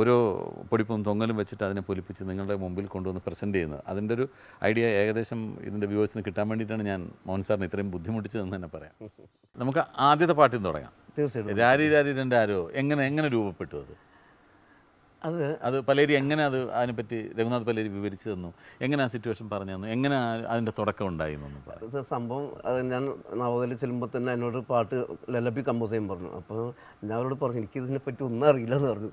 ഓരോ പൊടിപ്പും തൊങ്ങലും വെച്ചിട്ട് അതിനെ പൊലിപ്പിച്ച് നിങ്ങളുടെ മുമ്പിൽ കൊണ്ടുവന്ന് പ്രസൻറ്റ് ചെയ്യുന്നത്, അതിൻ്റെ ഒരു ഐഡിയ ഏകദേശം ഇതിൻ്റെ വ്യൂവേഴ്സിന് കിട്ടാൻ വേണ്ടിയിട്ടാണ് ഞാൻ മോഹൻ സാറിന് ഇത്രയും ബുദ്ധിമുട്ടിച്ചതെന്ന് തന്നെ പറയാം. നമുക്ക് ആദ്യത്തെ പാട്ടിൽ നിന്ന് തുടങ്ങാം. തീർച്ചയായിട്ടും. രാരി രാരി രണ്ട് ആരോ എങ്ങനെ എങ്ങനെ രൂപപ്പെട്ടു അത്? അത് അത് പലേരി എങ്ങനെ അത് അതിനെപ്പറ്റി രഘുനാഥ് പലേരി വിവരിച്ചു തന്നു, എങ്ങനെ ആ സിറ്റുവേഷൻ പറഞ്ഞു തന്നു, എങ്ങനെ അതിൻ്റെ തുടക്കം ഉണ്ടായിരുന്നു? സംഭവം അത് ഞാൻ നവകലി ചെല്ലുമ്പോൾ തന്നെ എന്നോട് പാട്ട് ലലബി കമ്പോസ് ചെയ്യാൻ പറഞ്ഞു. അപ്പോൾ ഞാൻ അവരോട് പറഞ്ഞു എനിക്ക് ഇതിനെപ്പറ്റി ഒന്നും അറിയില്ല എന്ന് പറഞ്ഞു.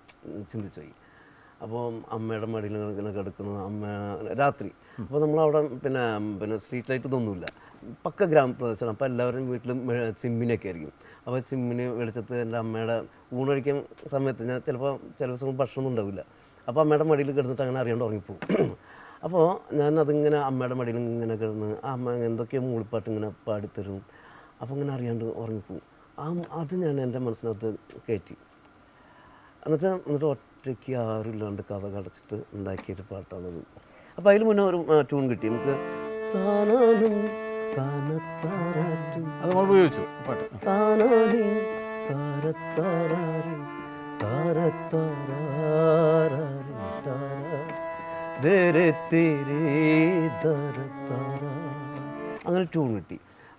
ചിന്തിച്ചു പോയി. അപ്പോൾ അമ്മയുടെ മടിയിൽ ഇങ്ങനെ കിടക്കുന്നത് അമ്മ രാത്രി. അപ്പോൾ നമ്മളവിടെ പിന്നെ പിന്നെ സ്ട്രീറ്റ് ലൈറ്റ് ഇതൊന്നുമില്ല, പക്ക ഗ്രാമപ്രദേശമാണ്. അപ്പോൾ എല്ലാവരും വീട്ടിലും ചിമ്മിനിയൊക്കെ ആയിരിക്കും. അപ്പോൾ ചിമ്മിനി വെളിച്ചത്ത് എൻ്റെ അമ്മയുടെ ഊണൊഴിക്കുന്ന സമയത്ത് ഞാൻ ചിലപ്പോൾ ചില ദിവസം ഭക്ഷണമൊന്നും ഉണ്ടാവില്ല. അപ്പോൾ അമ്മയുടെ മടിയിൽ കിടന്നിട്ട് അങ്ങനെ അറിയാണ്ട് ഉറങ്ങിപ്പോവും. അപ്പോൾ ഞാനതിങ്ങനെ അമ്മയുടെ മടിയിൽ ഇങ്ങനെ കിടന്ന് ആ അമ്മ എന്തൊക്കെയോ മൂളിപ്പാട്ട് ഇങ്ങനെ പാടിത്തരും. അപ്പോൾ അങ്ങനെ അറിയാണ്ട് ഉറങ്ങിപ്പോവും. ആ അത് ഞാൻ എൻ്റെ മനസ്സിനകത്ത് കയറ്റി. എന്നിട്ട് എന്നിട്ട് ഒറ്റയ്ക്ക് ആരും ഇല്ലാണ്ട് കഥ കടച്ചിട്ട് ഉണ്ടാക്കിയൊരു പാട്ടാണത്. അപ്പോൾ അതിൽ മുന്നേ ഒരു ട്യൂൺ കിട്ടി നമുക്ക്. അങ്ങനെ ട്യൂൺ കിട്ടി.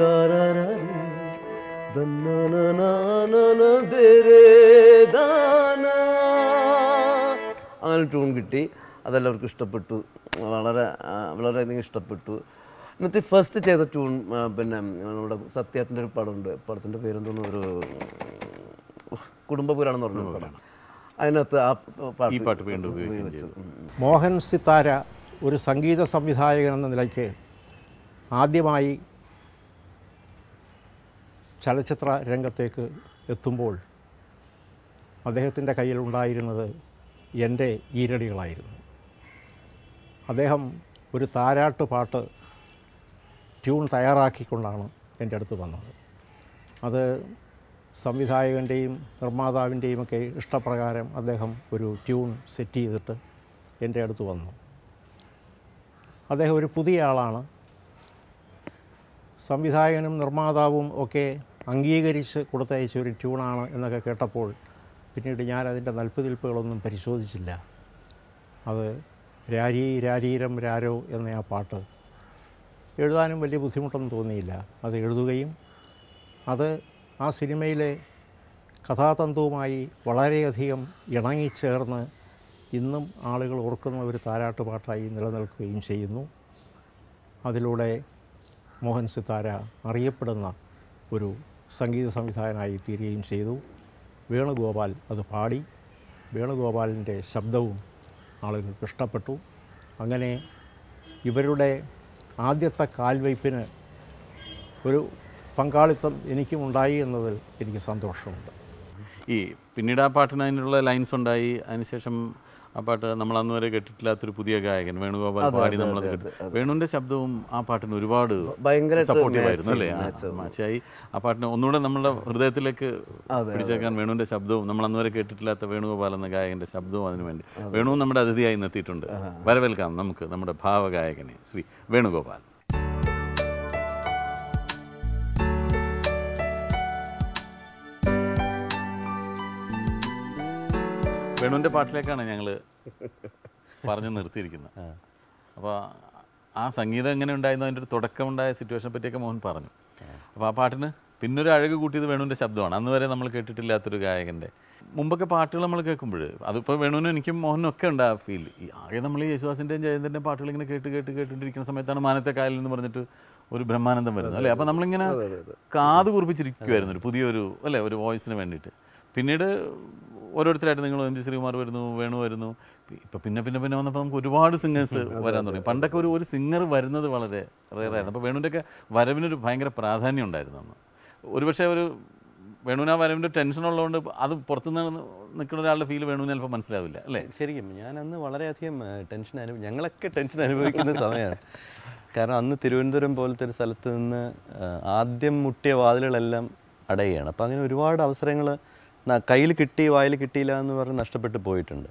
dararari danna na na na dere dana അങ്ങനെ ട്യൂൺ കിട്ടി. അതെല്ലാവർക്കും ഇഷ്ടപ്പെട്ടു, വളരെ വളരെയധികം ഇഷ്ടപ്പെട്ടു. എന്നിട്ട് ഫസ്റ്റ് ചെയ്ത ട്യൂൺ പിന്നെ നമ്മുടെ സത്യേട്ടൻ്റെ ഒരു പടമുണ്ട്, പടത്തിൻ്റെ പേരെന്തോന്നു ഒരു കുടുംബപുരാണെന്ന് പറഞ്ഞ പടമാണ്. അതിനകത്ത് ആ പാട്ട് വീണ്ടും ഉപയോഗിച്ചു. മോഹൻ സിത്താര ഒരു സംഗീത സംവിധായകൻ എന്ന നിലയ്ക്ക് ആദ്യമായി ചലച്ചിത്ര രംഗത്തേക്ക് എത്തുമ്പോൾ അദ്ദേഹത്തിൻ്റെ കയ്യിലുണ്ടായിരുന്നത് എൻ്റെ ഈരടികളായിരുന്നു. അദ്ദേഹം ഒരു താരാട്ട് പാട്ട് ട്യൂൺ തയ്യാറാക്കിക്കൊണ്ടാണ് എൻ്റെ അടുത്ത് വന്നത്. അത് സംവിധായകൻ്റെയും നിർമ്മാതാവിൻ്റെയുമൊക്കെ ഇഷ്ടപ്രകാരം അദ്ദേഹം ഒരു ട്യൂൺ സെറ്റ് ചെയ്തിട്ട് എൻ്റെ അടുത്ത് വന്നു. അദ്ദേഹം ഒരു പുതിയ ആളാണ്, സംവിധായകനും നിർമ്മാതാവും ഒക്കെ അംഗീകരിച്ച് കൊടുത്തയച്ച ഒരു ട്യൂണാണ് എന്നൊക്കെ കേട്ടപ്പോൾ പിന്നീട് ഞാൻ അതിൻ്റെ നൽപ്പുതിൽപ്പുകളൊന്നും പരിശോധിച്ചില്ല. അത് രാരി രാരീരം രാരോ എന്ന ആ പാട്ട് എഴുതാനും വലിയ ബുദ്ധിമുട്ടൊന്നും തോന്നിയില്ല. അത് എഴുതുകയും അത് ആ സിനിമയിലെ കഥാതന്തുവുമായി വളരെയധികം ഇണങ്ങിച്ചേർന്ന് ഇന്നും ആളുകൾ ഓർക്കുന്ന ഒരു താരാട്ടുപാട്ടായി നിലനിൽക്കുകയും ചെയ്യുന്നു. അതിലൂടെ മോഹൻ സിത്താര അറിയപ്പെടുന്ന ഒരു സംഗീത സംവിധായകനായി തീരുകയും ചെയ്തു. വേണുഗോപാൽ അത് പാടി, വേണുഗോപാലിൻ്റെ ശബ്ദവും ആളുകൾക്ക് ഇഷ്ടപ്പെട്ടു. അങ്ങനെ ഇവരുടെ ആദ്യത്തെ കാൽവയ്പ്പിന് ഒരു പങ്കാളിത്തം എനിക്കും ഉണ്ടായി എന്നതിൽ എനിക്ക് സന്തോഷമുണ്ട്. ഈ പിന്നീട് ആ പാട്ടിന് അതിനുള്ള ലൈൻസ് ഉണ്ടായി, അതിനുശേഷം പാട്ട് നമ്മൾ അന്ന് വരെ കേട്ടിട്ടില്ലാത്തൊരു പുതിയ ഗായകൻ വേണുഗോപാൽ പാടി നമ്മൾ കേട്ടു. വേണുവിൻ്റെ ശബ്ദവും ആ പാട്ടിന് ഒരുപാട് സപ്പോർട്ടീവായിരുന്നു അല്ലേ? മാച്ചായി ആ പാട്ടിന് ഒന്നുകൂടെ നമ്മുടെ ഹൃദയത്തിലേക്ക് പിടിച്ചേക്കാൻ വേണുവിൻ്റെ ശബ്ദവും നമ്മൾ അന്ന് വരെ കേട്ടിട്ടില്ലാത്ത വേണുഗോപാൽ എന്ന ഗായകൻ്റെ ശബ്ദവും അതിനുവേണ്ടി വേണുവും നമ്മുടെ അതിഥിയായി എത്തിയിട്ടുണ്ട്. വരവേൽക്കാം നമുക്ക് നമ്മുടെ ഭാവഗായകനെ ശ്രീ വേണുഗോപാൽ. വേണുവിൻ്റെ പാട്ടിലേക്കാണ് ഞങ്ങൾ പറഞ്ഞു നിർത്തിയിരിക്കുന്നത്. അപ്പോൾ ആ സംഗീതം എങ്ങനെ ഉണ്ടായിരുന്നു, അതിൻ്റെ ഒരു തുടക്കമുണ്ടായ സിറ്റുവേഷനെ പറ്റിയൊക്കെ മോഹൻ പറഞ്ഞു. അപ്പോൾ ആ പാട്ടിന് പിന്നൊരു അഴക് കൂട്ടിയത് വേണുവിൻ്റെ ശബ്ദമാണ്. അന്ന് വരെ നമ്മൾ കേട്ടിട്ടില്ലാത്തൊരു ഗായകൻ്റെ മുമ്പൊക്കെ പാട്ടുകൾ നമ്മൾ കേൾക്കുമ്പോൾ അതിപ്പോൾ വേണുവിനും എനിക്കും മോഹനും ഒക്കെ ഉണ്ട് ആ ഫീൽ. ആകെ നമ്മൾ ഈ യേശുദാസിൻ്റെയും ജയന്തൻ്റെയും പാട്ടുകൾ ഇങ്ങനെ കേട്ട് കേട്ട് കേട്ടിട്ടിരിക്കുന്ന സമയത്താണ് മാനത്തെ കായലിൽ എന്ന് പറഞ്ഞിട്ട് ഒരു ബ്രഹ്മാനന്ദം വരുന്നത് അല്ലേ? അപ്പോൾ നമ്മളിങ്ങനെ കാത് കുറിപ്പിച്ചിരിക്കുമായിരുന്നു ഒരു പുതിയൊരു അല്ലേ ഒരു വോയിസിന് വേണ്ടിയിട്ട്. പിന്നീട് ഓരോരുത്തരായിട്ട് നിങ്ങൾ എം ജി ശ്രീകുമാർ വരുന്നു, വേണു വരുന്നു. ഇപ്പം പിന്നെ പിന്നെ പിന്നെ വന്നപ്പോൾ നമുക്ക് ഒരുപാട് സിംഗേഴ്സ് വരാൻ തുടങ്ങി. പണ്ടൊക്കെ ഒരു ഒരു സിംഗർ വരുന്നത് വളരെ റെയറായിരുന്നു. അപ്പോൾ വേണുവിൻ്റെയൊക്കെ വരവിനൊരു ഭയങ്കര പ്രാധാന്യം ഉണ്ടായിരുന്നു അന്ന്. ഒരുപക്ഷെ ഒരു വേണുവിന് ആ വരവിൻ്റെ ടെൻഷൻ ഉള്ളതുകൊണ്ട് അത് പുറത്തുനിന്ന് നിൽക്കുന്ന ഒരാളുടെ ഫീൽ വേണുവിന് ചിലപ്പോൾ മനസ്സിലാവില്ല അല്ലേ? ശരിക്കും ഞാനന്ന് വളരെയധികം ടെൻഷൻ അനുഭവം ഞങ്ങളൊക്കെ ടെൻഷൻ അനുഭവിക്കുന്ന സമയമാണ്. കാരണം അന്ന് തിരുവനന്തപുരം പോലത്തെ ഒരു സ്ഥലത്ത് നിന്ന് ആദ്യം മുട്ടിയ വാതിലുകളെല്ലാം അടയുകയാണ്. അപ്പോൾ അങ്ങനെ ഒരുപാട് അവസരങ്ങൾ കയ്യിൽ കിട്ടി വായിൽ കിട്ടിയില്ല എന്ന് പറഞ്ഞ് നഷ്ടപ്പെട്ട് പോയിട്ടുണ്ട്.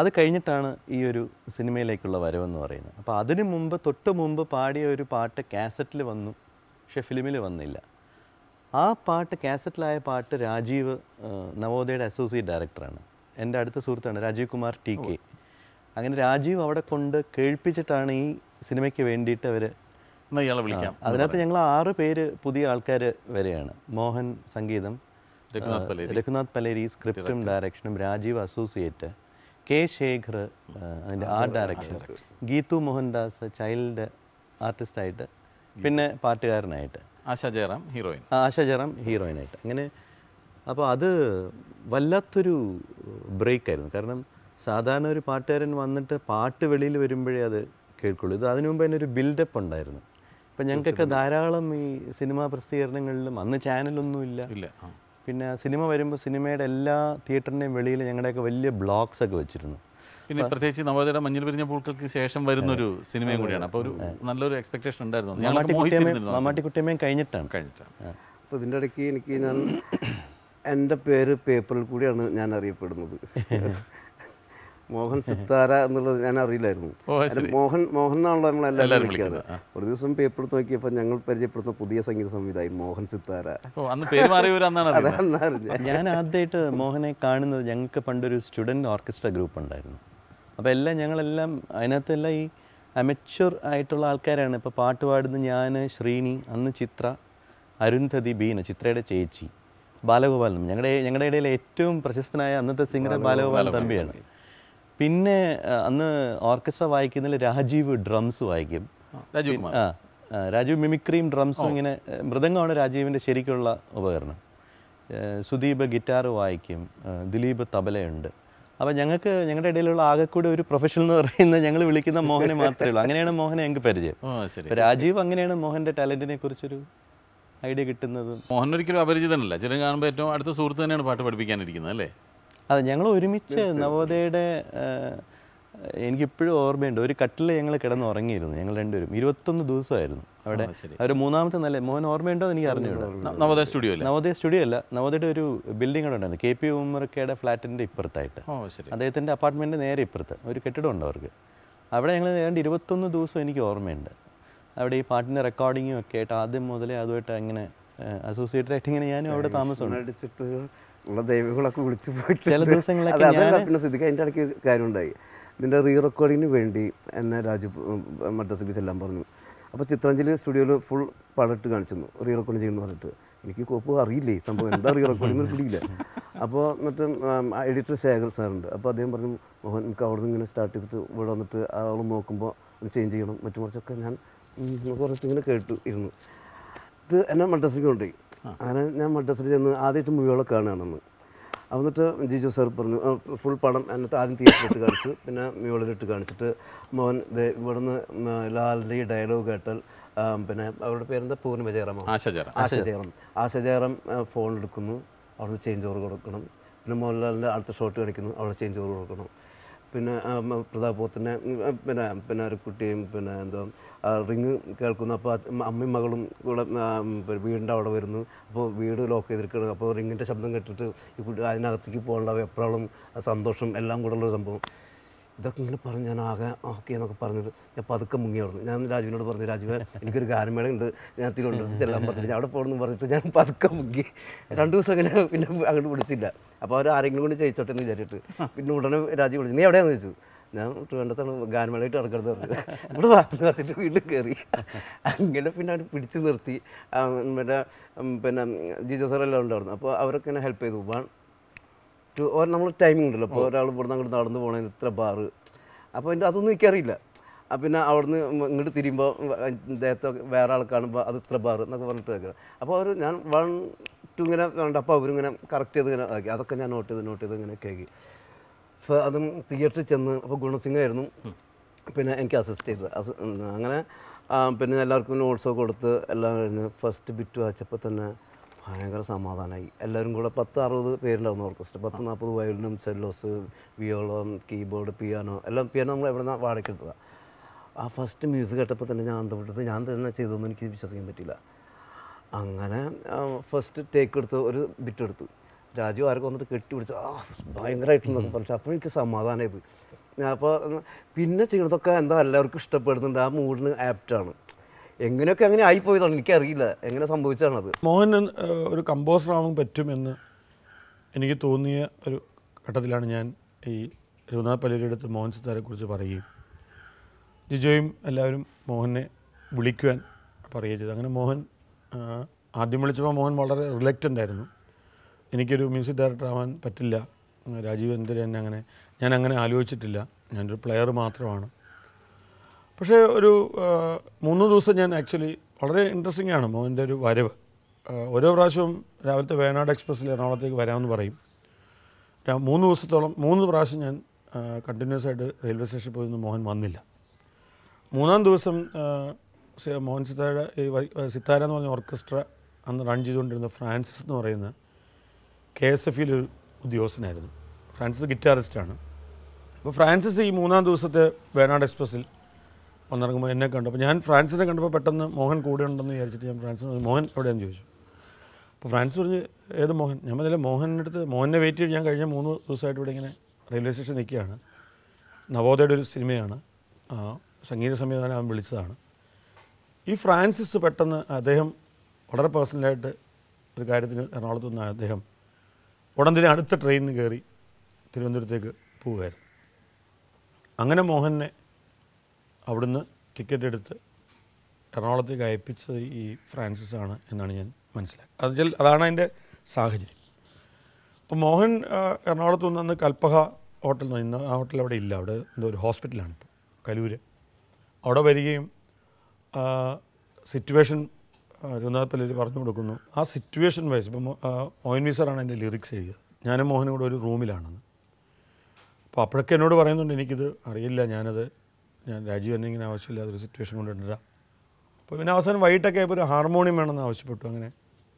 അത് കഴിഞ്ഞിട്ടാണ് ഈ ഒരു സിനിമയിലേക്കുള്ള വരവെന്ന് പറയുന്നത്. അപ്പോൾ അതിന് മുമ്പ് തൊട്ട് മുമ്പ് പാടിയ ഒരു പാട്ട് കാസറ്റിൽ വന്നു, പക്ഷെ ഫിലിമിൽ വന്നില്ല. ആ പാട്ട് കാസറ്റിലായ പാട്ട് രാജീവ് നവോദയയുടെ അസോസിയേറ്റ് ഡയറക്ടറാണ്, എൻ്റെ അടുത്ത സുഹൃത്താണ് രാജീവ് കുമാർ ടി കെ. അങ്ങനെ രാജീവ് അവിടെ കൊണ്ട് കേൾപ്പിച്ചിട്ടാണ് ഈ സിനിമയ്ക്ക് വേണ്ടിയിട്ട് അവർ വിളിക്കാം. അതിനകത്ത് ഞങ്ങൾ ആറ് പേര് പുതിയ ആൾക്കാർ വരെയാണ്. മോഹൻ സംഗീതം, രഘുനാഥ് പലേരി സ്ക്രിപ്റ്റും ഡയറക്ഷനും, രാജീവ് അസോസിയേറ്റ്, കെ ശേഖർ അതിൻ്റെ art direction, Geethu Mohandas child ആർട്ടിസ്റ്റായിട്ട്, പിന്നെ പാട്ടുകാരനായിട്ട് ആശ ജയറാം ഹീറോയിൻ ആശ ജയറാം ഹീറോയിനായിട്ട് അങ്ങനെ. അപ്പോൾ അത് വല്ലാത്തൊരു ബ്രേക്കായിരുന്നു. കാരണം സാധാരണ ഒരു പാട്ടുകാരൻ വന്നിട്ട് പാട്ട് വെളിയിൽ വരുമ്പോഴേ അത് കേൾക്കുള്ളൂ. ഇത് അതിനു മുമ്പ് തന്നെ ഒരു ബിൽഡപ്പ് ഉണ്ടായിരുന്നു. അപ്പം ഞങ്ങൾക്കൊക്കെ ധാരാളം ഈ സിനിമാ പ്രസിദ്ധീകരണങ്ങളിലും അന്ന് ചാനലൊന്നുമില്ല. പിന്നെ സിനിമ വരുമ്പോൾ സിനിമയുടെ എല്ലാ തിയേറ്ററിൻ്റെയും വെളിയിൽ ഞങ്ങളുടെയൊക്കെ വലിയ ബ്ലോഗ്സ് ഒക്കെ വെച്ചിരുന്നു. പിന്നെ പ്രത്യേകിച്ച് നവോദയയുടെ മഞ്ഞിൽ വിരിഞ്ഞ പൂക്കൾക്ക് ശേഷം വരുന്നൊരു സിനിമയും കൂടിയാണ്. അപ്പോൾ ഒരു നല്ലൊരു എക്സ്പെക്ടേഷൻ ഉണ്ടായിരുന്നു. മാമാട്ടിക്കുട്ടിയമ്മയും കഴിഞ്ഞിട്ടാണ് കഴിഞ്ഞിട്ടാണ് അപ്പോൾ ഇതിൻ്റെ ഇടയ്ക്ക് എനിക്ക് ഞാൻ എൻ്റെ പേര് പേപ്പറിൽ കൂടിയാണ് ഞാൻ അറിയപ്പെടുന്നത്. മോഹൻ സിത്താര എന്നുള്ളത് ഞാൻ അറിയില്ലായിരുന്നു. മോഹൻ മോഹൻ എന്നാണല്ലോ നമ്മളെല്ലാവരും വിളിക്കാറ്. ഒരു ദിവസം പേപ്പർ നോക്കിയപ്പോൾ ഞങ്ങൾ പരിചയപ്പെടുന്ന പുതിയ സംഗീത സംവിധായകൻ മോഹൻ സിത്താര. ഞാൻ ആദ്യമായിട്ട് മോഹനെ കാണുന്നത്, ഞങ്ങൾക്ക് പണ്ടൊരു സ്റ്റുഡൻറ് ഓർക്കസ്ട്ര ഗ്രൂപ്പ് ഉണ്ടായിരുന്നു. അപ്പോൾ എല്ലാം ഞങ്ങളെല്ലാം അതിനകത്തെല്ലാം ഈ അമച്വർ ആയിട്ടുള്ള ആൾക്കാരാണ്. ഇപ്പോൾ പാട്ട് പാടുന്ന ഞാൻ, ശ്രീനി, അന്ന് ചിത്ര, അരുന്ധതി ബീന ചിത്രയുടെ ചേച്ചി, ബാലഗോപാലൻ ഞങ്ങളുടെ ഞങ്ങളുടെ ഇടയിലെ ഏറ്റവും പ്രശസ്തനായ അന്നത്തെ സിംഗർ ബാലഗോപാലൻ തമ്പിയാണ്. പിന്നെ അന്ന് ഓർക്കസ്ട്ര വായിക്കുന്നതിൽ രാജീവ് ഡ്രംസ് വായിക്കും. ആ രാജീവ് മിമിക്രിയും ഡ്രംസും ഇങ്ങനെ മൃദംഗമാണ് രാജീവിൻ്റെ ശരിക്കുള്ള ഉപകരണം. സുദീപ് ഗിറ്റാർ വായിക്കും, ദിലീപ് തബലയുണ്ട്. അപ്പോൾ ഞങ്ങൾക്ക് ഞങ്ങളുടെ ഇടയിലുള്ള ആകെക്കൂടി ഒരു പ്രൊഫഷണൽ എന്ന് പറയുന്നത് ഞങ്ങൾ വിളിക്കുന്ന മോഹനെ മാത്രമേ ഉള്ളൂ. അങ്ങനെയാണ് മോഹനെ ഞങ്ങൾക്ക് പരിചയം. അപ്പോൾ രാജീവ് അങ്ങനെയാണ് മോഹൻ്റെ ടാലൻറ്റിനെ കുറിച്ചൊരു ഐഡിയ കിട്ടുന്നത്. മോഹൻ ഒരിക്കലും അപരിചിതനല്ല, ചില കാണുമ്പോൾ ഏറ്റവും അടുത്ത സുഹൃത്ത് തന്നെയാണ് പാട്ട് പഠിപ്പിക്കാനിരിക്കുന്നത് അല്ലേ? അതെ, ഞങ്ങൾ ഒരുമിച്ച് നവോദയയുടെ എനിക്കിപ്പോഴും ഓർമ്മയുണ്ട്, ഒരു കട്ടിൽ ഞങ്ങൾ കിടന്ന് ഉറങ്ങിയിരുന്നു ഞങ്ങൾ രണ്ടുപേരും. ഇരുപത്തൊന്ന് ദിവസമായിരുന്നു അവിടെ. അവർ മൂന്നാമത്തെ നല്ല മോഹൻ ഓർമ്മയുണ്ടോ എന്ന് എനിക്ക് അറിഞ്ഞിട്ടുണ്ട്. നവോദയ സ്റ്റുഡിയോ നവോദയ സ്റ്റുഡിയോ അല്ല, നവോദയയുടെ ഒരു ബിൽഡിംഗ് അവിടെ ഉണ്ടായിരുന്നു, കെ പി ഉമ്മറക്കയുടെ ഫ്ലാറ്റിൻ്റെ ഇപ്പുറത്തായിട്ട്, അദ്ദേഹത്തിൻ്റെ അപ്പാർട്ട്മെൻറ്റ് നേരെ ഇപ്പുറത്ത് ഒരു കെട്ടിടം ഉണ്ട് അവർക്ക്. അവിടെ ഞങ്ങൾ ഏതാണ്ട് ഇരുപത്തൊന്ന് ദിവസം എനിക്ക് ഓർമ്മയുണ്ട്. അവിടെ ഈ പാട്ടിൻ്റെ റെക്കോർഡിങ്ങും ഒക്കെ ആയിട്ട് ആദ്യം മുതലേ അതുമായിട്ട് അങ്ങനെ അസോസിയേറ്റഡ് ആയിട്ട് ഇങ്ങനെ ഞാനും അവിടെ താമസമുണ്ട്. ദൈവങ്ങളൊക്കെ വിളിച്ചു പോയിട്ട് ചില ദിവസങ്ങളൊക്കെ പിന്നെ സിദ്ധിക്ക് അതിൻ്റെ ഇടയ്ക്ക് കാര്യമുണ്ടായി. ഇതിൻ്റെ റീ റെക്കോർഡിങ്ങിന് വേണ്ടി എന്നെ രാജു മദ്രാസിലേക്ക് ചെല്ലാൻ പറഞ്ഞു. അപ്പോൾ ചിത്രാഞ്ജലി സ്റ്റുഡിയോയിൽ ഫുൾ പാടിട്ട് കാണിച്ചു തന്നു, റീ റെക്കോർഡിങ് ചെയ്യുന്നു പറഞ്ഞിട്ട്. എനിക്ക് കോപ്പ് അറിയില്ലേ സംഭവം എന്താ റീ റെക്കോർഡിങ് പിടിയില്ല. അപ്പോൾ എന്നിട്ട് എഡിറ്റർ ശേഖർ സാറുണ്ട്. അപ്പോൾ അദ്ദേഹം പറഞ്ഞു, മോഹൻ നമുക്ക് അവിടെ നിന്ന് ഇങ്ങനെ സ്റ്റാർട്ട് ചെയ്തിട്ട് ഇവിടെ വന്നിട്ട് ആളും നോക്കുമ്പോൾ ചേഞ്ച് ചെയ്യണം മറ്റു കുറച്ചൊക്കെ ഞാൻ കുറച്ച് ഇങ്ങനെ കേട്ടു ഇരുന്നു. ഇത് എന്നെ മദ്രാസിലേക്ക് കൊണ്ടുപോയി. അങ്ങനെ ഞാൻ മദ്രാസിൽ ചെന്ന് ആദ്യമായിട്ട് മൂവികളൊക്കെ കാണുകയാണെന്ന്. എന്നിട്ട് ജിജു സാർ പറഞ്ഞു ഫുൾ പടം എന്നിട്ട് ആദ്യം തിയേറ്ററിലിട്ട് കാണിച്ചു, പിന്നെ മ്യൂളിലിട്ട് കാണിച്ചിട്ട് മോഹൻ ഇവിടുന്ന് ലാലിൻ്റെ ഈ ഡയലോഗ് കേട്ടാൽ പിന്നെ അവരുടെ പേരെന്താ പൂർണിമ ജയറാം, ആശ ജയറാം ആശ ജയറാം ആശ ജയറാം ഫോൺ എടുക്കുന്നു, അവിടെ ചേഞ്ച് ഓവർ കൊടുക്കണം, പിന്നെ മോഹൻലാലിൻ്റെ അടുത്ത ഷോട്ട് കാണിക്കുന്നു, അവിടെ ചേഞ്ച് ഓവർ കൊടുക്കണം, പിന്നെ പ്രതാപോത്തനെ പിന്നെ പിന്നെ ഒരു കുട്ടിയും പിന്നെ എന്തോ റിങ് കേൾക്കുന്നു. അപ്പോൾ അമ്മയും മകളും കൂടെ വീടിൻ്റെ അവിടെ വരുന്നു. അപ്പോൾ വീട് ലോക്ക് ചെയ്തിരിക്കുകയാണ്. അപ്പോൾ റിങ്ങിൻ്റെ ശബ്ദം കേട്ടിട്ട് ഈ കുട്ടി അതിനകത്തേക്ക് പോകേണ്ട എപ്പോഴും സന്തോഷം എല്ലാം കൂടെ ഉള്ളൊരു സംഭവം. ഇതൊക്കെ ഇങ്ങനെ പറഞ്ഞു ഞാൻ ആകെ ഓക്കെ എന്നൊക്കെ പറഞ്ഞിട്ട് ഞാൻ പതുക്കെ മുങ്ങി പറഞ്ഞു. ഞാൻ രാജുവിനോട് പറഞ്ഞു, രാജുവേ എനിക്കൊരു ഗാനമേള ഉണ്ട്, ഞാൻ തിരുവനന്തപുരത്ത് ചെല്ലാൻ പറഞ്ഞിട്ട് അവിടെ പോകണമെന്ന് പറഞ്ഞിട്ട് ഞാൻ പതുക്കെ മുങ്ങി. രണ്ടു ദിവസം അങ്ങനെ പിന്നെ അങ്ങോട്ട് വിളിച്ചില്ല. അപ്പോൾ അവർ ആരെങ്കിലും കൊണ്ട് ചെയ്യിച്ചോട്ടെ എന്ന് വിചാരിച്ചിട്ട് പിന്നെ ഉടനെ രാജു വിളിച്ചു, നീ എവിടെയാണെന്ന് ചോദിച്ചു. ഞാൻ തിരുവനന്തപുരത്താണ് ഗാനമേളയായിട്ട് നടക്കരുത് പറഞ്ഞു. ഇവിടെ വാർത്ത നടത്തിയിട്ട് വീണ്ടും കയറി. അങ്ങനെ പിന്നെ അവർ പിടിച്ചു നിർത്തി. മറ്റേ പിന്നെ ജിജോ സാറെല്ലാം ഉണ്ടായിരുന്നു. അപ്പോൾ അവരൊക്കെ എന്നെ ഹെൽപ്പ് ചെയ്തു. വൺ ടു ഓർ നമ്മൾ ടൈമിംഗ് ഉണ്ടല്ലോ. അപ്പോൾ ഒരാൾ ഇവിടുന്ന് അങ്ങോട്ട് നടന്നു പോകണതിന് ഇത്ര ബാറ്. അപ്പോൾ അതിൻ്റെ അതൊന്നും എനിക്കറിയില്ല. പിന്നെ അവിടുന്ന് ഇങ്ങോട്ട് തിരിയുമ്പോൾ ദേഹത്തൊക്കെ വേറെ ആൾ കാണുമ്പോൾ അത് ഇത്ര ബാറ് എന്നൊക്കെ പറഞ്ഞിട്ട് കേൾക്കുക. അപ്പോൾ അവർ ഞാൻ വൺ ടു ഇങ്ങനെ കണ്ട് അപ്പോൾ അവരിങ്ങനെ കറക്റ്റ് ചെയ്ത് ഇങ്ങനെ ആക്കി. അതൊക്കെ ഞാൻ നോട്ട് ചെയ്ത് നോട്ട് ചെയ്ത് ഇങ്ങനെ കേൾക്കി. അപ്പോൾ അതും തിയേറ്ററിൽ ചെന്ന് അപ്പോൾ ഗുണസിംഗായിരുന്നു പിന്നെ എനിക്ക് അസിസ്റ്റ് ചെയ്തത്. അസ് അങ്ങനെ പിന്നെ എല്ലാവർക്കും നോട്ട്സൊക്കെ കൊടുത്ത് എല്ലാം കഴിഞ്ഞ് ഫസ്റ്റ് ബിറ്റ് വായിച്ചപ്പോൾ തന്നെ ഭയങ്കര സമാധാനമായി. എല്ലാവരും കൂടെ പത്ത് അറുപത് പേരുണ്ടായിരുന്നു ഓർക്കസ്ട്ര. പത്ത് നാൽപ്പത് വയലിനും സെല്ലോസ് വിയോളം കീബോർഡ് പിയാനോ എല്ലാം പിയാനോ നമ്മൾ എവിടെ നിന്നാണ് വാടകയ്ക്കെടുത്തതാണ്. ആ ഫസ്റ്റ് മ്യൂസിക് കേട്ടപ്പോൾ തന്നെ ഞാൻ അന്തപ്പെട്ടത് ഞാൻ തന്നെ ചെയ്തതെന്ന് എനിക്ക് വിശ്വസിക്കാൻ പറ്റില്ല. അങ്ങനെ ഫസ്റ്റ് ടേക്ക് എടുത്ത് ഒരു ബിറ്റ് എടുത്തു. രാജു ആരൊക്കെ വന്നിട്ട് കെട്ടിപിടിച്ച് ആ ഭയങ്കരമായിട്ടുണ്ടെന്ന് പറഞ്ഞു. അപ്പോൾ എനിക്ക് സമാധാനമായത്. അപ്പോൾ പിന്നെ ചെയ്യണതൊക്കെ എന്താ എല്ലാവർക്കും ഇഷ്ടപ്പെടുന്നുണ്ട്. ആ മൂഡിന് ആപ്റ്റാണ്. എങ്ങനെയൊക്കെ അങ്ങനെ ആയിപ്പോയതാണ് എനിക്കറിയില്ല, എങ്ങനെ സംഭവിച്ചതാണത്. മോഹൻ ഒരു കമ്പോസറാവാൻ പറ്റുമെന്ന് എനിക്ക് തോന്നിയ ഒരു ഘട്ടത്തിലാണ് ഞാൻ ഈ രഘുനാഥ് പള്ളിയിലെടുത്ത് മോഹൻ സിത്താരയെക്കുറിച്ച് പറയുകയും ജിജോയും എല്ലാവരും മോഹനെ വിളിക്കുവാൻ പറയുകയും ചെയ്തു. അങ്ങനെ മോഹൻ ആദ്യം വിളിച്ചപ്പോൾ മോഹൻ വളരെ റിലക്റ്റൻ്റ് ആയിരുന്നു. എനിക്കൊരു മ്യൂസിക് ഡയറക്ടർ ആവാൻ പറ്റില്ല രാജീവ്, എന്തിനാ എന്നെ അങ്ങനെ, ഞാൻ അങ്ങനെ ആലോചിച്ചിട്ടില്ല, ഞാനൊരു പ്ലെയർ മാത്രമാണ്. പക്ഷേ ഒരു മൂന്ന് ദിവസം ഞാൻ ആക്ച്വലി വളരെ ഇൻട്രസ്റ്റിംഗ് ആണ് മോഹൻ്റെ ഒരു വരവ്. ഓരോ പ്രാവശ്യവും രാവിലത്തെ വയനാട് എക്സ്പ്രസ്സിൽ എറണാകുളത്തേക്ക് വരാമെന്ന് പറയും. മൂന്ന് ദിവസത്തോളം മൂന്ന് പ്രാവശ്യം ഞാൻ കണ്ടിന്യൂസ് ആയിട്ട് റെയിൽവേ സ്റ്റേഷനിൽ പോയി മോഹൻ വന്നില്ല. മൂന്നാം ദിവസം മോഹൻ സിത്താരയുടെ ഈ സിത്താര എന്ന് പറഞ്ഞ ഓർക്കസ്ട്ര അന്ന് റൺ ചെയ്തുകൊണ്ടിരുന്ന ഫ്രാൻസിസ് എന്ന് പറയുന്ന കെ എസ് എഫ് ഇയിലൊരു ഉദ്യോഗസ്ഥനായിരുന്നു. ഫ്രാൻസിസ് ഗിറ്റാറിസ്റ്റാണ്. അപ്പോൾ ഫ്രാൻസിസ് ഈ മൂന്നാം ദിവസത്തെ വയനാട് എക്സ്പ്രസ്സിൽ വന്നിറങ്ങുമ്പോൾ എന്നെ കണ്ടു. അപ്പോൾ ഞാൻ ഫ്രാൻസിനെ കണ്ടപ്പോൾ പെട്ടെന്ന് മോഹൻ കൂടെ ഉണ്ടെന്ന് വിചാരിച്ചിട്ട് ഞാൻ ഫ്രാൻസിന് മോഹൻ എവിടെയാണെന്ന് ചോദിച്ചു. അപ്പോൾ ഫ്രാൻസ് പറഞ്ഞ് ഏത് മോഹൻ? ഞാൻ പറഞ്ഞില്ല, മോഹൻ്റെ അടുത്ത് മോഹനെ വെയിറ്റ് ചെയ്ത് ഞാൻ കഴിഞ്ഞ മൂന്ന് ദിവസമായിട്ട് ഇവിടെ ഇങ്ങനെ റെയിൽവേ സ്റ്റേഷൻ നിൽക്കുകയാണ്. നവോദയയുടെ ഒരു സിനിമയാണ്, സംഗീത സംവിധാനം അവൻ വിളിച്ചതാണ്. ഈ ഫ്രാൻസിസ് പെട്ടെന്ന് അദ്ദേഹം വളരെ പേഴ്സണലായിട്ട് ഒരു കാര്യത്തിന് എറണാകുളത്ത് നിന്നാണ്. അദ്ദേഹം ഉടൻ തന്നെ അടുത്ത ട്രെയിനിന് കയറി തിരുവനന്തപുരത്തേക്ക് പോവുകയായിരുന്നു. അങ്ങനെ മോഹനെ അവിടുന്ന് ടിക്കറ്റ് എടുത്ത് എറണാകുളത്തേക്ക് അയപ്പിച്ചത് ഈ ഫ്രാൻസിസ് ആണ് എന്നാണ് ഞാൻ മനസ്സിലാക്കിയത്. അത് അതാണ് അതിൻ്റെ സാഹചര്യം. അപ്പോൾ മോഹൻ എറണാകുളത്ത് നിന്ന് അന്ന് കൽപ്പഹ ഹോട്ടൽ എന്ന് പറയുന്ന ആ ഹോട്ടൽ അവിടെ ഇല്ല, അവിടെ എന്തോ ഒരു ഹോസ്പിറ്റലാണ് ഇപ്പോൾ കലൂര്. അവിടെ വരികയും സിറ്റുവേഷൻ രഘുനാഥ് പള്ളിയിൽ പറഞ്ഞു കൊടുക്കുന്നു. ആ സിറ്റുവേഷൻ വൈസ് ഇപ്പോൾ ഒ എൻ വി സാറാണ് അതിൻ്റെ ലിറിക്സ് എഴുതിയത്. ഞാനും മോഹനും കൂടെ ഒരു റൂമിലാണെന്ന്. അപ്പോൾ അപ്പോഴൊക്കെ എന്നോട് പറയുന്നുണ്ട്, എനിക്കിത് അറിയില്ല, ഞാനത് ഞാൻ രാജീവ് എന്നെ ഇങ്ങനെ ആവശ്യമില്ലാതൊരു സിറ്റുവേഷൻ കൊണ്ടിട്ടില്ല. അപ്പോൾ പിന്നെ അവസാനം വൈകിട്ടൊക്കെ ആയപ്പോൾ ഒരു ഹാർമോണിയം വേണമെന്ന് ആവശ്യപ്പെട്ടു. അങ്ങനെ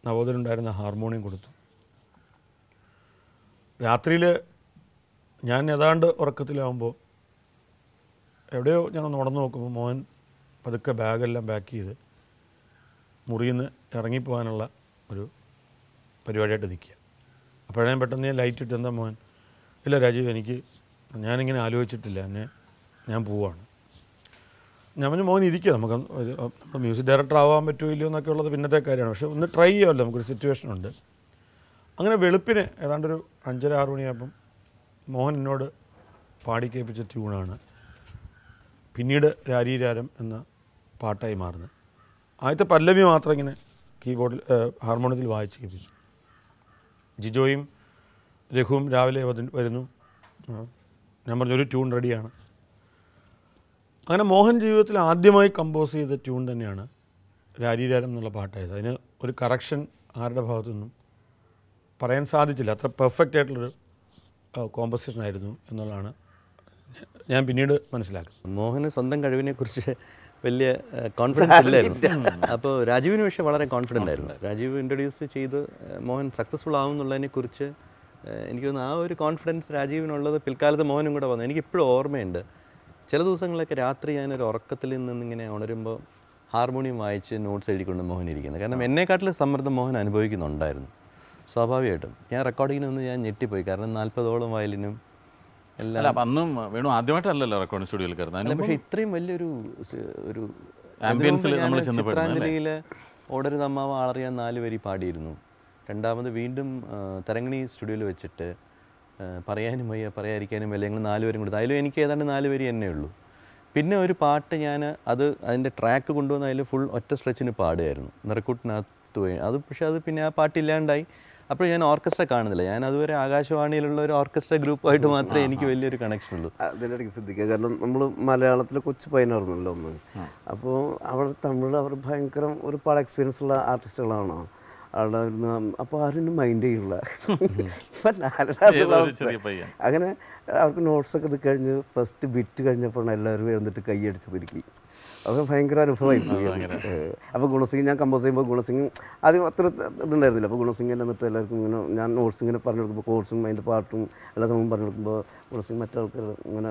നവോദയനുണ്ടായിരുന്ന ഹാർമോണിയം കൊടുത്തു. രാത്രിയിൽ ഞാൻ ഏതാണ്ട് ഉറക്കത്തിലാവുമ്പോൾ എവിടെയോ ഞാനൊന്ന് ഉണർന്നു നോക്കുമ്പോൾ മോഹൻ പതുക്കെ ബാഗെല്ലാം പാക്ക് ചെയ്ത് മുറിയിൽ നിന്ന് ഇറങ്ങിപ്പോകാനുള്ള ഒരു പരിപാടിയായിട്ട് നിൽക്കുക. അപ്പോഴേ പെട്ടെന്ന് ഞാൻ ലൈറ്റ് ഇട്ട്, എന്താ മോഹൻ? ഇല്ല രാജീവ്, എനിക്ക് ഞാനിങ്ങനെ ആലോചിച്ചിട്ടില്ല, എന്നെ ഞാൻ പോവാണ്. ഞാൻ പറഞ്ഞു മോഹൻ ഇരിക്കുക, നമുക്ക് നമ്മൾ മ്യൂസിക് ഡയറക്ടർ ആവാൻ പറ്റുമല്ലോ എന്നൊക്കെ ഉള്ളത് പിന്നത്തെ കാര്യമാണ്, പക്ഷെ ഒന്ന് ട്രൈ ചെയ്യാമല്ലോ, നമുക്കൊരു സിറ്റുവേഷനുണ്ട്. അങ്ങനെ വെളുപ്പിന് ഏതാണ്ടൊരു അഞ്ചര ആറ് മണിയാകുമ്പം മോഹൻ എന്നോട് പാടി കേൾപ്പിച്ച ട്യൂണാണ് പിന്നീട് രാരീരാരം എന്ന പാട്ടായി മാറുന്നത്. ആദ്യത്തെ പല്ലവി മാത്രം ഇങ്ങനെ കീബോർഡിൽ ഹാർമോണിയത്തിൽ വായിച്ച് കേൾപ്പിച്ചു. ജിജോയും രഘുവും രാവിലെ വരുന്നു. ഞാൻ പറഞ്ഞു ഒരു ട്യൂൺ റെഡിയാണ്. അങ്ങനെ മോഹൻ ജീവിതത്തിൽ ആദ്യമായി കമ്പോസ് ചെയ്ത ട്യൂൺ തന്നെയാണ് രാരീരാരം എന്നുള്ള പാട്ടായത്. അതിന് ഒരു കറക്ഷൻ ആരുടെ ഭാഗത്തുനിന്നും പറയാൻ സാധിച്ചില്ല. അത്ര പെർഫെക്റ്റ് ആയിട്ടുള്ളൊരു കോമ്പോസിഷൻ ആയിരുന്നു എന്നുള്ളതാണ് ഞാൻ പിന്നീട് മനസ്സിലാക്കുന്നത്. മോഹന് സ്വന്തം കഴിവിനെക്കുറിച്ച് വലിയ കോൺഫിഡൻസ് ഇല്ലായിരുന്നു. അപ്പോൾ രാജീവിന് പക്ഷേ വളരെ കോൺഫിഡൻ്റ് ആയിരുന്നു. രാജീവ് ഇൻട്രൊഡ്യൂസ് ചെയ്ത് മോഹൻ സക്സസ്ഫുൾ ആവും എന്നുള്ളതിനെക്കുറിച്ച് എനിക്ക് തോന്നുന്നു ആ ഒരു കോൺഫിഡൻസ് രാജീവിനുള്ളത് പിൽക്കാലത്ത് മോഹനും കൂടെ വന്നു. എനിക്കിപ്പോഴും ഓർമ്മയുണ്ട്, ചില ദിവസങ്ങളിലൊക്കെ രാത്രി ഞാനൊരു ഉറക്കത്തിൽ നിന്നിങ്ങനെ ഉണരുമ്പോൾ ഹാർമോണിയം വായിച്ച് നോട്ട്സ് എഴുതിക്കൊണ്ട് മോഹൻ ഇരിക്കുന്നത്. കാരണം എന്നെക്കാട്ടിൽ സമ്മർദ്ദം മോഹൻ അനുഭവിക്കുന്നുണ്ടായിരുന്നു സ്വാഭാവികമായിട്ടും. ഞാൻ റെക്കോർഡിങ്ങിനൊന്ന് ഞാൻ ഞെട്ടിപ്പോയി, കാരണം നാൽപ്പതോളം വയലിനും എല്ലാം. അന്നും വേണു ആദ്യമായിട്ടല്ലല്ലോ റെക്കോർഡിംഗ് സ്റ്റുഡിയോയിൽ കയറുന്നത്, പക്ഷേ ഇത്രയും വലിയൊരു ഒരു ആംബിയൻസിൽ നമ്മൾ ചെന്നപ്പോൾ ചിത്രാഞ്ജലിയിലെ ഓടരുത് അമ്മാവ ആളറിയാൻ നാല് വരി പാടിയിരുന്നു. രണ്ടാമത് വീണ്ടും തരംഗിണി സ്റ്റുഡിയോയിൽ വെച്ചിട്ട് പറയാനും വയ്യ പറയാതിരിക്കാനും വല്ല ഞങ്ങൾ നാലുപേരും കൊടുത്തു. അതിലും എനിക്ക് ഏതാണ്ട് നാല് പേര് തന്നെ ഉള്ളൂ. പിന്നെ ഒരു പാട്ട് ഞാൻ അത് അതിൻ്റെ ട്രാക്ക് കൊണ്ടുവന്ന് അതിൽ ഫുൾ ഒറ്റ സ്ട്രെച്ചിന് പാടുമായിരുന്നു, നിറക്കൂട്ടിനകത്ത് പോയി അത്. പക്ഷേ അത് പിന്നെ ആ പാട്ടില്ലാണ്ടായി. അപ്പോൾ ഞാൻ ഓർക്കസ്ട്ര കാണുന്നില്ല, ഞാൻ അതുവരെ ആകാശവാണിയിലുള്ള ഒരു ഓർക്കസ്ട്ര ഗ്രൂപ്പായിട്ട് മാത്രമേ എനിക്ക് വലിയൊരു കണക്ഷൻ ഉള്ളൂ. അതിനിടയ്ക്ക് ശ്രദ്ധിക്കുക, കാരണം നമ്മൾ മലയാളത്തിൽ കൊച്ചു പയനായിരുന്നല്ലോ ഒന്ന്, അപ്പോൾ അവർ തമിഴ് അവർ ഭയങ്കര ഒരു പാട് എക്സ്പീരിയൻസ് ഉള്ള ആർട്ടിസ്റ്റുകളാണോ അവിടെ ഇരുന്ന്, അപ്പോൾ ആരും മൈൻഡ് ചെയ്യുള്ള അങ്ങനെ അവർക്ക് നോട്ട്സൊക്കെ ഇത് കഴിഞ്ഞ് ഫസ്റ്റ് ബിറ്റ് കഴിഞ്ഞപ്പോൾ എല്ലാവരും എഴുന്നിട്ട് കൈയടിച്ച് തിരിക്കി. അപ്പോൾ ഭയങ്കര അനുഭവമായിരുന്നു. അപ്പോൾ ഗുണസിംഗ് ഞാൻ കമ്പോസ് ചെയ്യുമ്പോൾ ഗുണസിംഗ് ആദ്യം അത്ര ഇതുണ്ടായിരുന്നില്ല. അപ്പോൾ ഗുണസിംഗ് എന്നെ എന്നിട്ട് എല്ലാവർക്കും ഇങ്ങനെ ഞാൻ നോട്ട്സ് ഇങ്ങനെ പറഞ്ഞു കൊടുക്കുമ്പോൾ കോഴ്സും അതിൻ്റെ പാട്ടും എല്ലാ സമയവും പറഞ്ഞു കൊടുക്കുമ്പോൾ ഗുണസിംഗ് മറ്റാൾക്കാർ ഇങ്ങനെ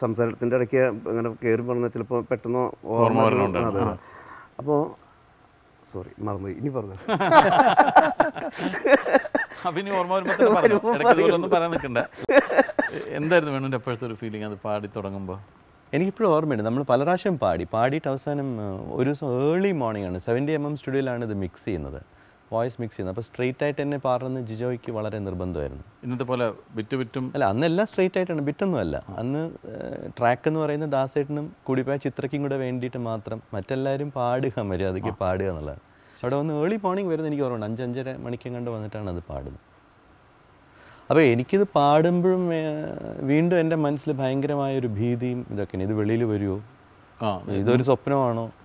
സംസാരത്തിൻ്റെ ഇടയ്ക്ക് അങ്ങനെ കയറി പറഞ്ഞാൽ ചിലപ്പോൾ പെട്ടെന്ന് ഓർമ്മ വരണുണ്ട്. അപ്പോൾ സോറി മറന്നു ഇനി പറഞ്ഞു പിന്നെ ഓർമ്മ വരുമ്പോൾ പറയാൻ നിൽക്കണ്ട. എന്തായിരുന്നു വേണുവിൻ്റെ അപ്പോഴത്തെ ഒരു ഫീലിംഗ് അത് പാടി തുടങ്ങുമ്പോൾ? എനിക്കിപ്പോഴും ഓർമ്മയുണ്ട്, നമ്മൾ പല പ്രാവശ്യം പാടി പാടിയിട്ട് അവസാനം ഒരു ദിവസം ഏർലി മോർണിംഗ് ആണ്, സെവൻറ്റി എം എം സ്റ്റുഡിയോയിലാണ് ഇത് മിക്സ് ചെയ്യുന്നത്, വോയിസ് മിക്സ് ചെയ്യുന്നത്. അപ്പോൾ സ്ട്രെയിറ്റ് ആയിട്ട് തന്നെ പാടുന്നത് ജിജോയ്ക്ക് വളരെ നിർബന്ധമായിരുന്നു. ഇന്നത്തെ പോലെ ബിറ്റ് ബിറ്റും അല്ല, അന്നെല്ലാം സ്ട്രെയിറ്റ് ആയിട്ടാണ്, ബിറ്റൊന്നും അല്ല. അന്ന് ട്രാക്ക് എന്ന് പറയുന്നത് ദാസേട്ടനും കൂടി പോയ ചിത്രയ്ക്കും കൂടെ വേണ്ടിയിട്ട് മാത്രം, മറ്റെല്ലാവരും പാടുക മര്യാദയ്ക്ക് പാടുക എന്നുള്ളതാണ്. അവിടെ വന്ന് ഏർലി മോർണിംഗ് വരുന്നത് എനിക്ക് ഓർമ്മയുണ്ട്, അഞ്ചഞ്ചര മണിക്കും കണ്ട് വന്നിട്ടാണ് അത് പാടുന്നത്. അപ്പോൾ എനിക്കിത് പാടുമ്പോഴും വീണ്ടും എൻ്റെ മനസ്സിൽ ഭയങ്കരമായൊരു ഭീതിയും ഇതൊക്കെയാണ്, ഇത് വെളിയിൽ വരുമോ, ഇതൊരു സ്വപ്നമാണോ,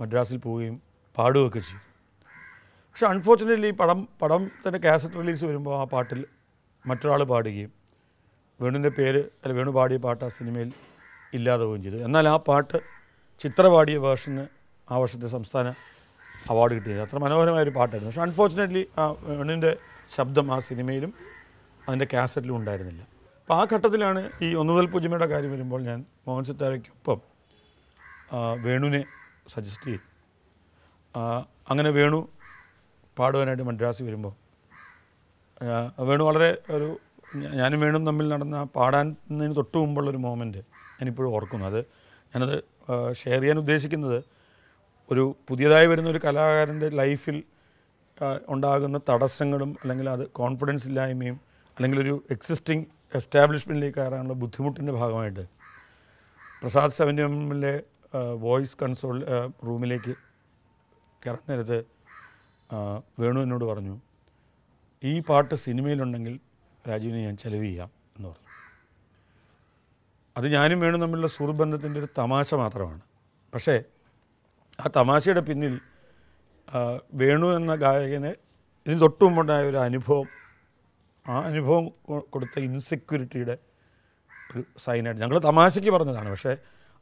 മദ്രാസിൽ പോവുകയും പാടുകയൊക്കെ ചെയ്യും. പക്ഷെ അൺഫോർച്യുനേറ്റ്ലി പടം പടം തന്നെ കാസറ്റ് റിലീസ് വരുമ്പോൾ ആ പാട്ടിൽ മറ്റൊരാൾ പാടുകയും വേണുവിൻ്റെ പേര് അല്ല വേണു പാടിയ പാട്ട് ആ സിനിമയിൽ ഇല്ലാതെ പോവുകയും ചെയ്തു. എന്നാൽ ആ പാട്ട് ചിത്ര പാടിയ വേർഷന് ആ വർഷത്തെ സംസ്ഥാന അവാർഡ് കിട്ടിയത്. അത്ര മനോഹരമായൊരു പാട്ടായിരുന്നു. പക്ഷേ അൺഫോർച്യുനേറ്റ്ലി ആ വേണുവിൻ്റെ ശബ്ദം ആ സിനിമയിലും അതിൻ്റെ കാസറ്റിലും ഉണ്ടായിരുന്നില്ല. അപ്പോൾ ആ ഘട്ടത്തിലാണ് ഈ ഒന്ന് മുതൽ പൂജ്യമയുടെ കാര്യം വരുമ്പോൾ ഞാൻ മോഹൻ സിത്താരയ്ക്കൊപ്പം വേണുവിനെ സജസ്റ്റ് ചെയ്യും. അങ്ങനെ വേണു പാടുവാനായിട്ട് മദ്രാസിൽ വരുമ്പോൾ വേണു വളരെ ഒരു ഞാനും വേണും തമ്മിൽ നടന്ന ആ പാടാനതിന് തൊട്ട് മുമ്പുള്ളൊരു മോമെൻറ്റ് ഞാനിപ്പോഴും ഓർക്കുന്നു. അത് ഞാനത് ഷെയർ ചെയ്യാൻ ഉദ്ദേശിക്കുന്നത് ഒരു പുതിയതായി വരുന്ന ഒരു കലാകാരൻ്റെ ലൈഫിൽ ഉണ്ടാകുന്ന തടസ്സങ്ങളും അല്ലെങ്കിൽ അത് കോൺഫിഡൻസ് ഇല്ലായ്മയും അല്ലെങ്കിൽ ഒരു എക്സിസ്റ്റിംഗ് എസ്റ്റാബ്ലിഷ്മെൻറ്റിലേക്ക് കയറാനുള്ള ബുദ്ധിമുട്ടിൻ്റെ ഭാഗമായിട്ട് പ്രസാദ് സെവൻറ്റി എമ്മിലെ വോയിസ് കൺസോൾ റൂമിലേക്ക് കയറാൻ നേരത്ത് വേണു എന്നോട് പറഞ്ഞു, ഈ പാട്ട് സിനിമയിലുണ്ടെങ്കിൽ രാജീവിനെ ഞാൻ ചെലവ് ചെയ്യാം എന്ന് പറഞ്ഞു. അത് ഞാനും വേണു തമ്മിലുള്ള സുഹൃബന്ധത്തിൻ്റെ ഒരു തമാശ മാത്രമാണ്. പക്ഷേ ആ തമാശയുടെ പിന്നിൽ വേണു എന്ന ഗായകന് ഇതിന് തൊട്ട് മുമ്പുണ്ടായ ഒരു അനുഭവം, ആ അനുഭവം കൊടുത്ത ഇൻസെക്യൂരിറ്റിയുടെ ഒരു സൈനായിട്ട് ഞങ്ങൾ തമാശയ്ക്ക് പറഞ്ഞതാണ്. പക്ഷേ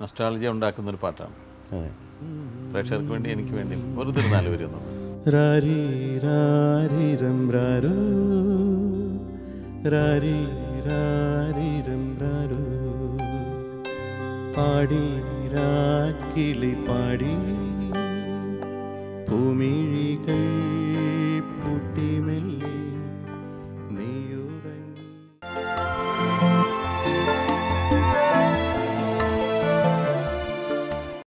നൊസ്റ്റാൾജിയ ഉണ്ടാക്കുന്നൊരു പാട്ടാണ്. പ്രേക്ഷകർക്ക് വേണ്ടി എനിക്ക് വേണ്ടി വെറുതെ നാല് പേര് പാടി പാടി പൂമിഴികൾ